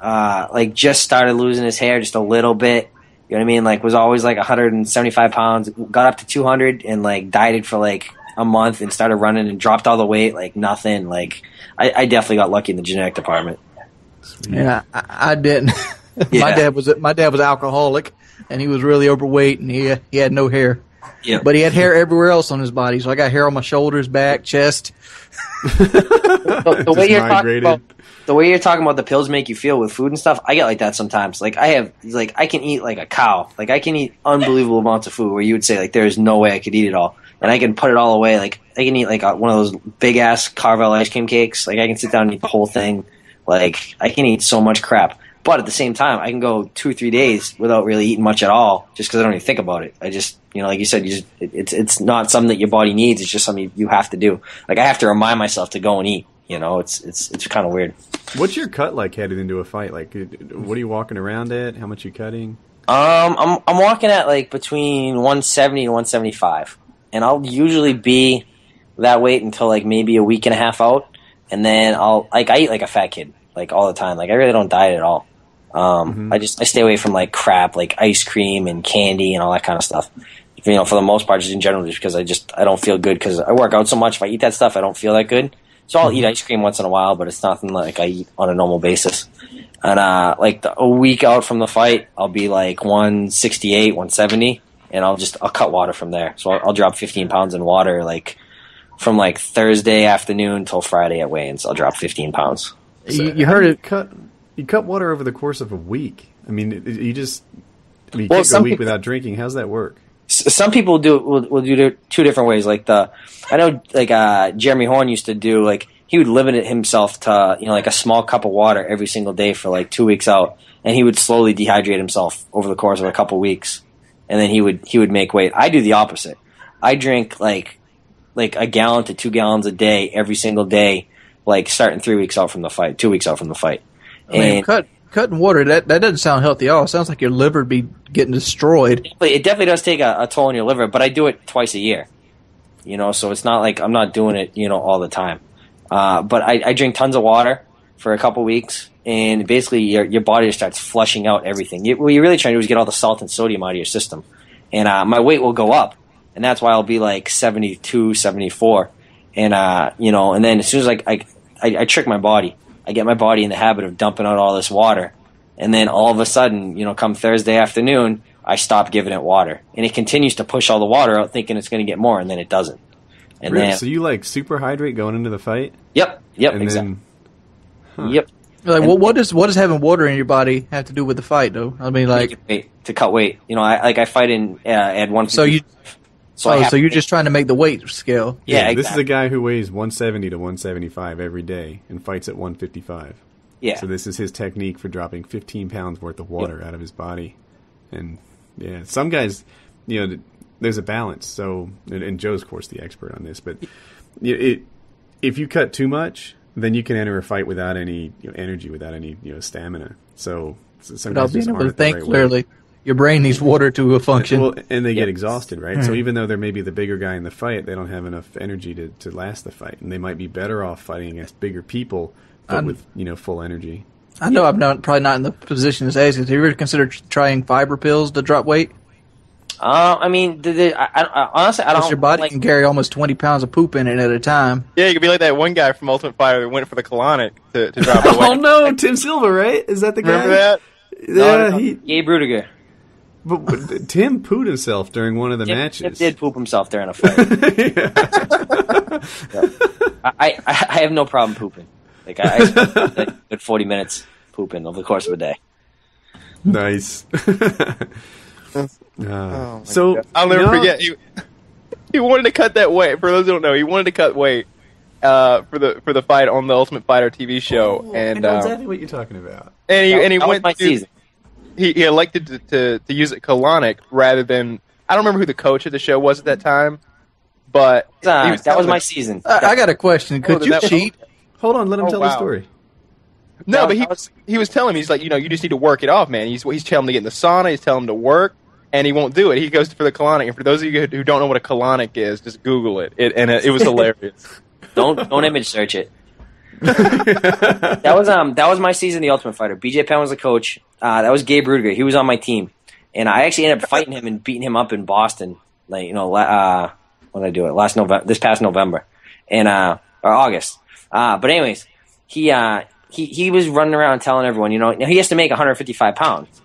Uh, like just started losing his hair just a little bit. You know what I mean? Like, was always like one hundred seventy-five pounds, got up to two hundred, and like dieted for like a month and started running and dropped all the weight, like nothing. Like, I, I definitely got lucky in the genetic department. Yeah, I, I didn't. Yeah. My dad was my dad was alcoholic, and he was really overweight, and he he had no hair. Yeah, but he had hair everywhere else on his body. So I got hair on my shoulders, back, chest. the, the way you're talking about, the way you're talking about the pills make you feel with food and stuff, I get like that sometimes. Like I have, like I can eat like a cow. Like I can eat unbelievable amounts of food where you would say like there is no way I could eat it all, and I can put it all away. Like I can eat like a, one of those big ass Carvel ice cream cakes. Like I can sit down and eat the whole thing. Like I can eat so much crap. But at the same time, I can go two, three days without really eating much at all, just because I don't even think about it. I just, you know, like you said, you just, it, it's it's not something that your body needs. It's just something you have to do. Like I have to remind myself to go and eat. You know, it's it's it's kind of weird. What's your cut like headed into a fight? Like, what are you walking around at? How much are you cutting? Um, I'm I'm walking at like between one seventy and one seventy-five, and I'll usually be that weight until like maybe a week and a half out, and then I'll like I eat like a fat kid like all the time. Like I really don't diet at all. Um, mm-hmm. I just I stay away from like crap, like ice cream and candy and all that kind of stuff. You know, for the most part, just in general, just because I just I don't feel good because I work out so much. If I eat that stuff, I don't feel that good. So I'll mm-hmm. eat ice cream once in a while, but it's nothing like I eat on a normal basis. And uh, like the, a week out from the fight, I'll be like one sixty-eight, one seventy, and I'll just I'll cut water from there. So I'll, I'll drop fifteen pounds in water, like from like Thursday afternoon till Friday at weigh-ins. I'll drop fifteen pounds. So, you, you heard it cut. You cut water over the course of a week. I mean, you just I mean, you well, take a week people, without drinking. How's that work? Some people do will, will do it two different ways. Like the, I know, like uh, Jeremy Horn used to do. Like he would limit himself to you know like a small cup of water every single day for like two weeks out, and he would slowly dehydrate himself over the course of a couple weeks, and then he would he would make weight. I do the opposite. I drink like like a gallon to two gallons a day every single day, like starting three weeks out from the fight, two weeks out from the fight. I mean, cut, cutting water, that, that doesn't sound healthy at all. It sounds like your liver would be getting destroyed. It definitely does take a, a toll on your liver, but I do it twice a year. You know, so it's not like I'm not doing it, you know, all the time. Uh, but I, I drink tons of water for a couple weeks, and basically your your body just starts flushing out everything. You, what you're really trying to do is get all the salt and sodium out of your system. And uh, my weight will go up, and that's why I'll be like seventy-two, seventy-four. And, uh, you know, and then as soon as I, I, I, I trick my body. I get my body in the habit of dumping out all this water, and then all of a sudden, you know, come Thursday afternoon, I stop giving it water, and it continues to push all the water out, thinking it's going to get more, and then it doesn't. And really? Then, so you like super hydrate going into the fight? Yep, yep, and exactly. Then, huh. Yep. Like, and, well, what does what does having water in your body have to do with the fight, though? I mean, like to cut weight. You know, I like I fight in uh, at one. So you. So, oh, so you're just trying to make the weight scale. Yeah, yeah exactly. This is a guy who weighs one seventy to one seventy-five every day and fights at one fifty-five. Yeah. So this is his technique for dropping fifteen pounds worth of water yep. out of his body. And, yeah, some guys, you know, there's a balance. So, and, and Joe's, of course, the expert on this. But it, if you cut too much, then you can enter a fight without any you know, energy, without any you know stamina. So some but guys just aren't at the right clearly. Way. Your brain needs water to function. Well, and they get yes. exhausted, right? Mm-hmm. So even though they're maybe the bigger guy in the fight, they don't have enough energy to, to last the fight. And they might be better off fighting against bigger people, but I'm, with you know full energy. I know yeah. I'm not probably not in the position to ask. Have you ever considered trying fiber pills to drop weight? Uh, I mean, the, the, I, I, honestly, I don't. Your body like, can carry almost twenty pounds of poop in it at a time. Yeah, you could be like that one guy from Ultimate Fighter that went for the colonic to, to drop weight. Oh, no, Tim Silva, right? Is that the guy? Remember that? Yeah, no, no, he... Gabe Rudiger. But, but Tim pooed himself during one of the Tim, matches. Tim did poop himself during a fight. yeah. I, I I have no problem pooping. Like I, I spent a good forty minutes pooping over the course of a day. Nice. uh, oh so God. I'll never no. forget. He, he wanted to cut that weight. For those who don't know, he wanted to cut weight uh, for the for the fight on the Ultimate Fighter T V show. Oh, and I know um, exactly what you're talking about. And he that, and he that went was my through, season. He, he elected to, to, to use it colonic rather than I don't remember who the coach of the show was at that time, but uh, was that was my season. I, I got a question. Could oh, you cheat? Was, Hold on, let him oh, tell wow. the story. No, that, but he was, he was telling me he's like you know you just need to work it off, man. He's he's telling him to get in the sauna, he's telling him to work, and he won't do it. He goes for the colonic. And for those of you who don't know what a colonic is, just Google it. It and it, it was hilarious. don't don't image search it. that was um that was my season, the Ultimate Fighter. B J Penn was the coach. Uh, that was Gabe Rudiger. He was on my team, and I actually ended up fighting him and beating him up in Boston. Like you know, uh, when did I do it last November, this past November, and uh, or August. Uh, but anyways, he uh he he was running around telling everyone, you know, now he has to make one hundred fifty-five pounds.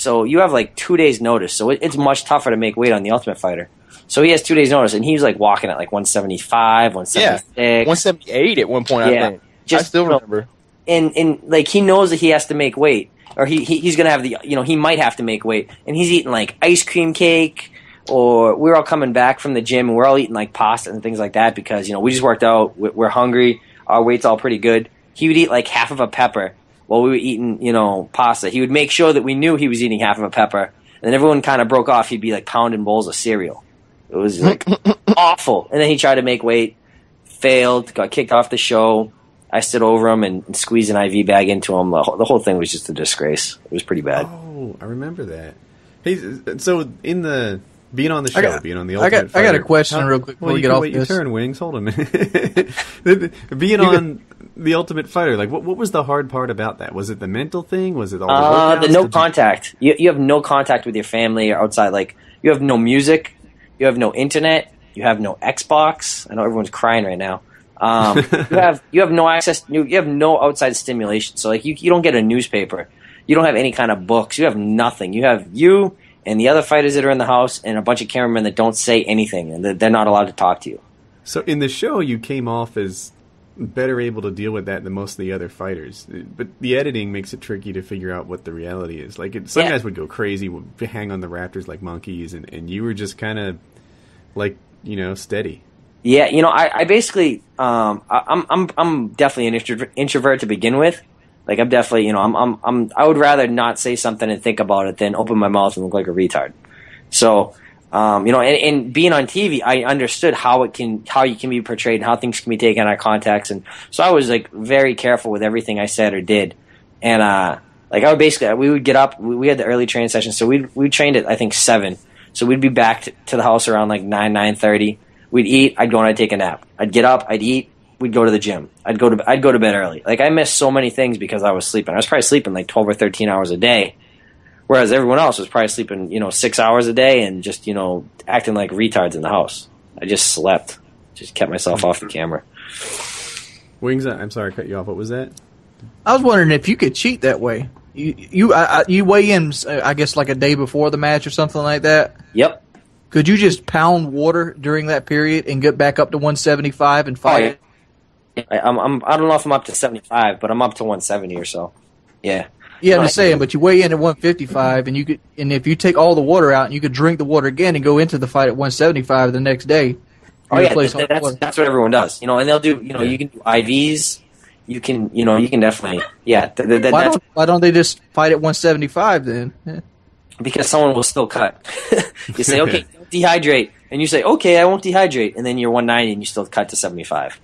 So you have like two days notice. So it, it's much tougher to make weight on the Ultimate Fighter. So he has two days notice, and he's like walking at like one seventy-five, one seventy-six, yeah, one seventy-eight at one point. Yeah, I think just, I still remember. And and like he knows that he has to make weight, or he, he he's gonna have the you know he might have to make weight, and he's eating like ice cream cake. Or we're all coming back from the gym and we're all eating like pasta and things like that because, you know, we just worked out, we're hungry, our weight's all pretty good. He would eat like half of a pepper while we were eating, you know, pasta. He would make sure that we knew he was eating half of a pepper. And then everyone kind of broke off. He'd be like pounding bowls of cereal. It was like awful. And then he tried to make weight, failed, got kicked off the show. I stood over him and, and squeezed an I V bag into him. The whole, the whole thing was just a disgrace. It was pretty bad. Oh, I remember that. Hey, so in the... Being on the show, got, being on the Ultimate I got, Fighter. I got a question How, real quick. Well, you get off wait this. Your turn, Wings. Hold on a minute. Being on the Ultimate Fighter, like what, what was the hard part about that? Was it the mental thing? Was it all the, uh, the no Did contact? You... You, you have no contact with your family or outside. Like you have no music, you have no internet, you have no Xbox. I know everyone's crying right now. Um, you have you have no access. You, you have no outside stimulation. So like you you don't get a newspaper. You don't have any kind of books. You have nothing. You have you. And the other fighters that are in the house, and a bunch of cameramen that don't say anything, and they're not allowed to talk to you. So in the show, you came off as better able to deal with that than most of the other fighters. But the editing makes it tricky to figure out what the reality is. Like, it, some yeah. guys would go crazy, would hang on the Raptors like monkeys, and, and you were just kind of, like, you know, steady. Yeah, you know, I, I basically, um, I, I'm, I'm, I'm definitely an intro- introvert to begin with. Like I'm definitely, you know, I'm, I'm, I'm, I would rather not say something and think about it than open my mouth and look like a retard. So, um, you know, and, and being on T V, I understood how it can, how you can be portrayed and how things can be taken out of context. And so I was like very careful with everything I said or did. And, uh, like I would basically, we would get up, we, we had the early training session. So we, we trained at, I think seven. So we'd be back to, to the house around like nine, nine thirty. We'd eat. I'd go and I'd take a nap. I'd get up. I'd eat. We'd go to the gym. I'd go to I'd go to bed early. Like I missed so many things because I was sleeping. I was probably sleeping like twelve or thirteen hours a day, whereas everyone else was probably sleeping, you know, six hours a day and just, you know, acting like retards in the house. I just slept, just kept myself off the camera. Wings, I'm sorry, I cut you off. What was that? I was wondering if you could cheat that way. You you I, you weigh in, I guess, like a day before the match or something like that. Yep. Could you just pound water during that period and get back up to one seventy-five and fight? Oh, yeah. I, I'm, I'm, I don't know if I'm up to seventy-five, but I'm up to one seventy or so. Yeah. Yeah, I'm just saying, but you weigh in at one fifty-five, and you could, and if you take all the water out, and you could drink the water again and go into the fight at one seventy-five the next day. Oh, yeah, that, that's, that's what everyone does. You know, and they'll do, you know, you can do I Vs. You can, you know, you can definitely, yeah. Th- th- th- why, that's, don't, why don't they just fight at one seventy-five then? Yeah. Because someone will still cut. You say, okay, don't dehydrate. And you say, okay, I won't dehydrate. And then you're one ninety, and you still cut to seventy-five.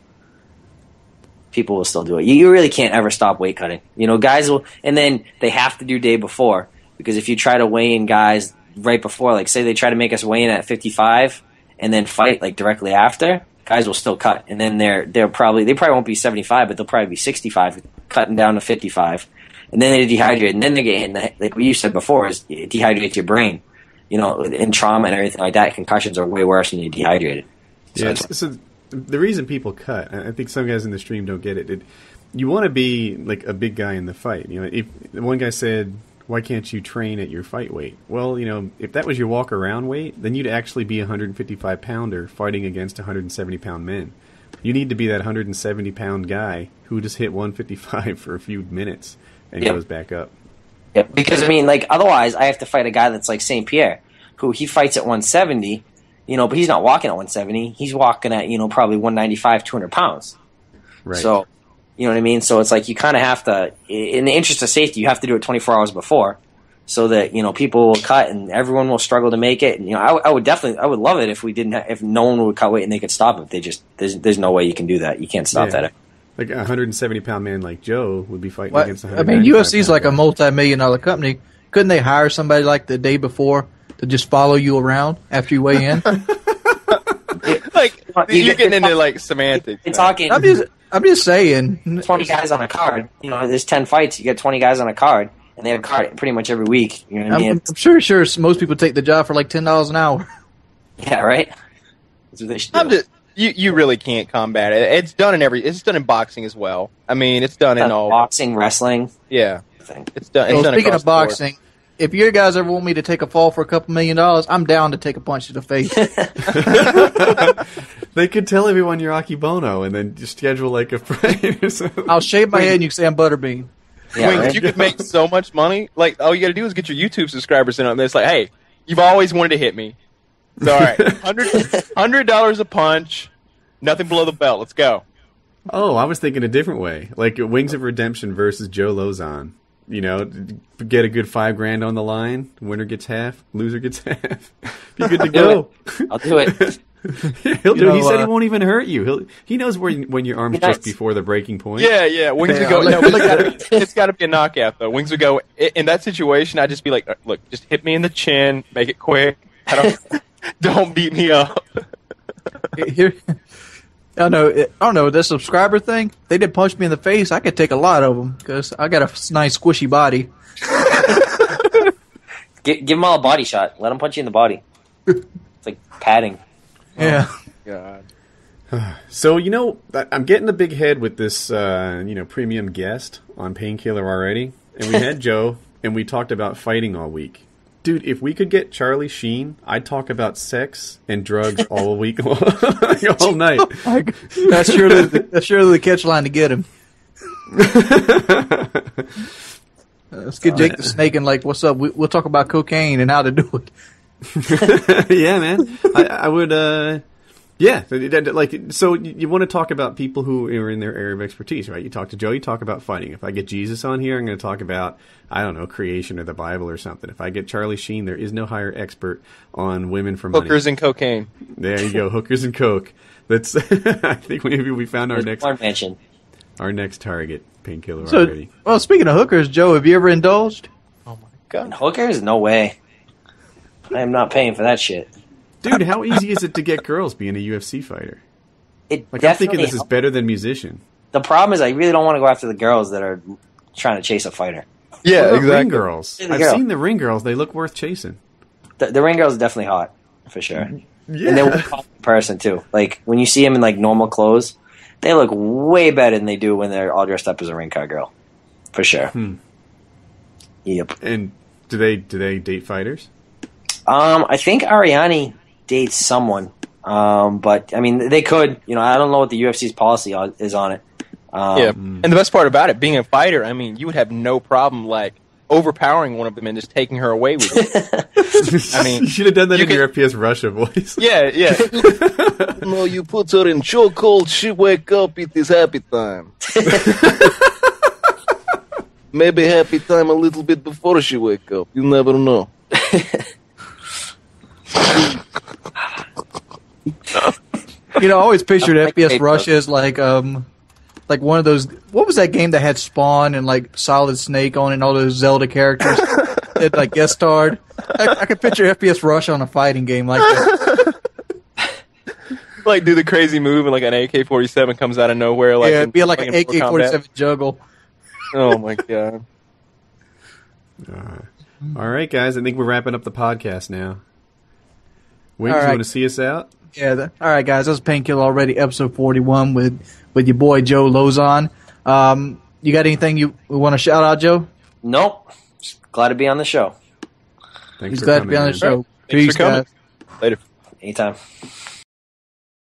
People will still do it. You, you really can't ever stop weight cutting. You know, guys will, and then they have to do day before, because if you try to weigh in guys right before, like say they try to make us weigh in at fifty-five and then fight like directly after, guys will still cut. And then they're they're probably they probably won't be seventy-five, but they'll probably be sixty-five, cutting down to fifty-five, and then they dehydrate, and then they get hit. Like what you said before, is it dehydrates your brain, you know, and trauma and everything like that. Concussions are way worse when you're dehydrated. So yeah. The reason people cut, I think some guys in the stream don't get it. it you want to be like a big guy in the fight. You know, if one guy said, "Why can't you train at your fight weight?" Well, you know, if that was your walk around weight, then you'd actually be a one fifty-five pounder fighting against one seventy pound men. You need to be that one seventy pound guy who just hit one fifty-five for a few minutes and yep. goes back up. Yeah, because I mean, like otherwise, I have to fight a guy that's like Saint Pierre, who he fights at one seventy. You know, but he's not walking at one seventy. He's walking at, you know, probably one ninety-five, two hundred pounds. Right. So, you know what I mean? So it's like you kind of have to, in the interest of safety, you have to do it twenty-four hours before so that, you know, people will cut and everyone will struggle to make it. And, you know, I, I would definitely, I would love it if we didn't, ha- if no one would cut weight and they could stop it. They just, there's, there's no way you can do that. You can't stop yeah. that. Like a one seventy pound man like Joe would be fighting well, against one ninety-five. I mean, U F C's like guy. A multi-million dollar company. Couldn't they hire somebody like the day before to just follow you around after you weigh in? Like you're getting into like semantics. It's talking. I'm just, I'm just saying. Twenty guys on a card. You know, there's ten fights. You get twenty guys on a card, and they have a card pretty much every week. You know what I mean? I'm, I'm sure, sure. Most people take the job for like ten dollars an hour. Yeah, right. That's what they should do. I'm just, you, you really can't combat it. It's done in every. It's done in boxing as well. I mean, it's done, it's done in all boxing, wrestling. Yeah, it's done. It's well, done speaking of boxing. Board. if you guys ever want me to take a fall for a couple million dollars, I'm down to take a punch to the face. They could tell everyone you're Aki Bono and then just schedule like a parade or something. I'll shave my head and you can say I'm Butterbean. Yeah, Wings, right? You could make so much money. Like, all you got to do is get your YouTube subscribers in on this. Like, hey, you've always wanted to hit me. It's all right. one hundred dollars a punch, nothing below the belt. Let's go. Oh, I was thinking a different way. Like, Wings of Redemption versus Joe Lauzon. You know, get a good five grand on the line. Winner gets half. Loser gets half. Be good to go. I'll do it. He'll do. You know, he said uh, he won't even hurt you. He'll, he knows where you, when your arm's yes. just before the breaking point. Yeah, yeah. Wings yeah, would go. No, it's gotta be, it's got to be a knockout though. Wings would go. In that situation, I'd just be like, look, just hit me in the chin. Make it quick. I don't, don't beat me up. Here. I don't know. I don't know. This subscriber thing, they did punch me in the face. I could take a lot of them because I got a nice squishy body. give, give them all a body shot. Let them punch you in the body. It's like padding. Yeah. Oh, God. So, you know, I'm getting a big head with this, uh, you know, premium guest on Painkiller Already. And we had Joe, and we talked about fighting all week. Dude, if we could get Charlie Sheen, I'd talk about sex and drugs all week long, all night. Oh, that's, surely the, that's surely the catch line to get him. uh, let's get Jake the Snake and like, what's up? We, we'll talk about cocaine and how to do it. Yeah, man. I, I would, uh, yeah. Like, so you want to talk about people who are in their area of expertise, right? You talk to Joe, you talk about fighting. If I get Jesus on here, I'm going to talk about... I don't know, creation or the Bible or something. If I get Charlie Sheen, there is no higher expert on women for money. Hookers and cocaine. There you go, hookers and coke. That's. I think maybe we found our There's next mention. Our next target, Painkiller so, Already. Well, speaking of hookers, Joe, have you ever indulged? Oh my God, hookers? No way. I am not paying for that shit, dude. How easy is it to get girls being a U F C fighter? It like, I'm thinking this is better than musician. The problem is, I really don't want to go after the girls that are trying to chase a fighter. Yeah, exactly. Ring girls. I've girl. seen the ring girls. They look worth chasing. The, the ring girls are definitely hot, for sure. Yeah. And they look hot in person, too. Like, when you see them in, like, normal clothes, they look way better than they do when they're all dressed up as a ring car girl. For sure. Hmm. Yep. And do they do they date fighters? Um, I think Ariani dates someone. Um, but, I mean, they could. You know, I don't know what the U F C's policy is on it. Um, yeah, and the best part about it, being a fighter, I mean, you would have no problem, like, overpowering one of them and just taking her away with you. I mean, you should have done that you in could, your F P S Russia voice. Yeah, yeah. No, you put her in chokehold, she wake up, it is happy time. Maybe happy time a little bit before she wake up. You never know. You know, I always pictured like F P S Russia as, like, um... like one of those, what was that game that had Spawn and like Solid Snake on it and all those Zelda characters that like guest starred? I, I could picture F P S Rush on a fighting game like that. Like do the crazy move and like an A K forty-seven comes out of nowhere. Like, yeah, it'd be like an A K forty-seven juggle. Oh my God. Uh, all right, guys, I think we're wrapping up the podcast now. Wings, right. You want to see us out? Yeah. The, all right, guys, that's Painkiller Already, episode forty-one with with your boy Joe Lauzon. Um, you got anything you want to shout out, Joe? Nope. Just glad to be on the show. Thanks Just for glad coming, to be on the man. show. Right. Peace, guys. Later. Anytime.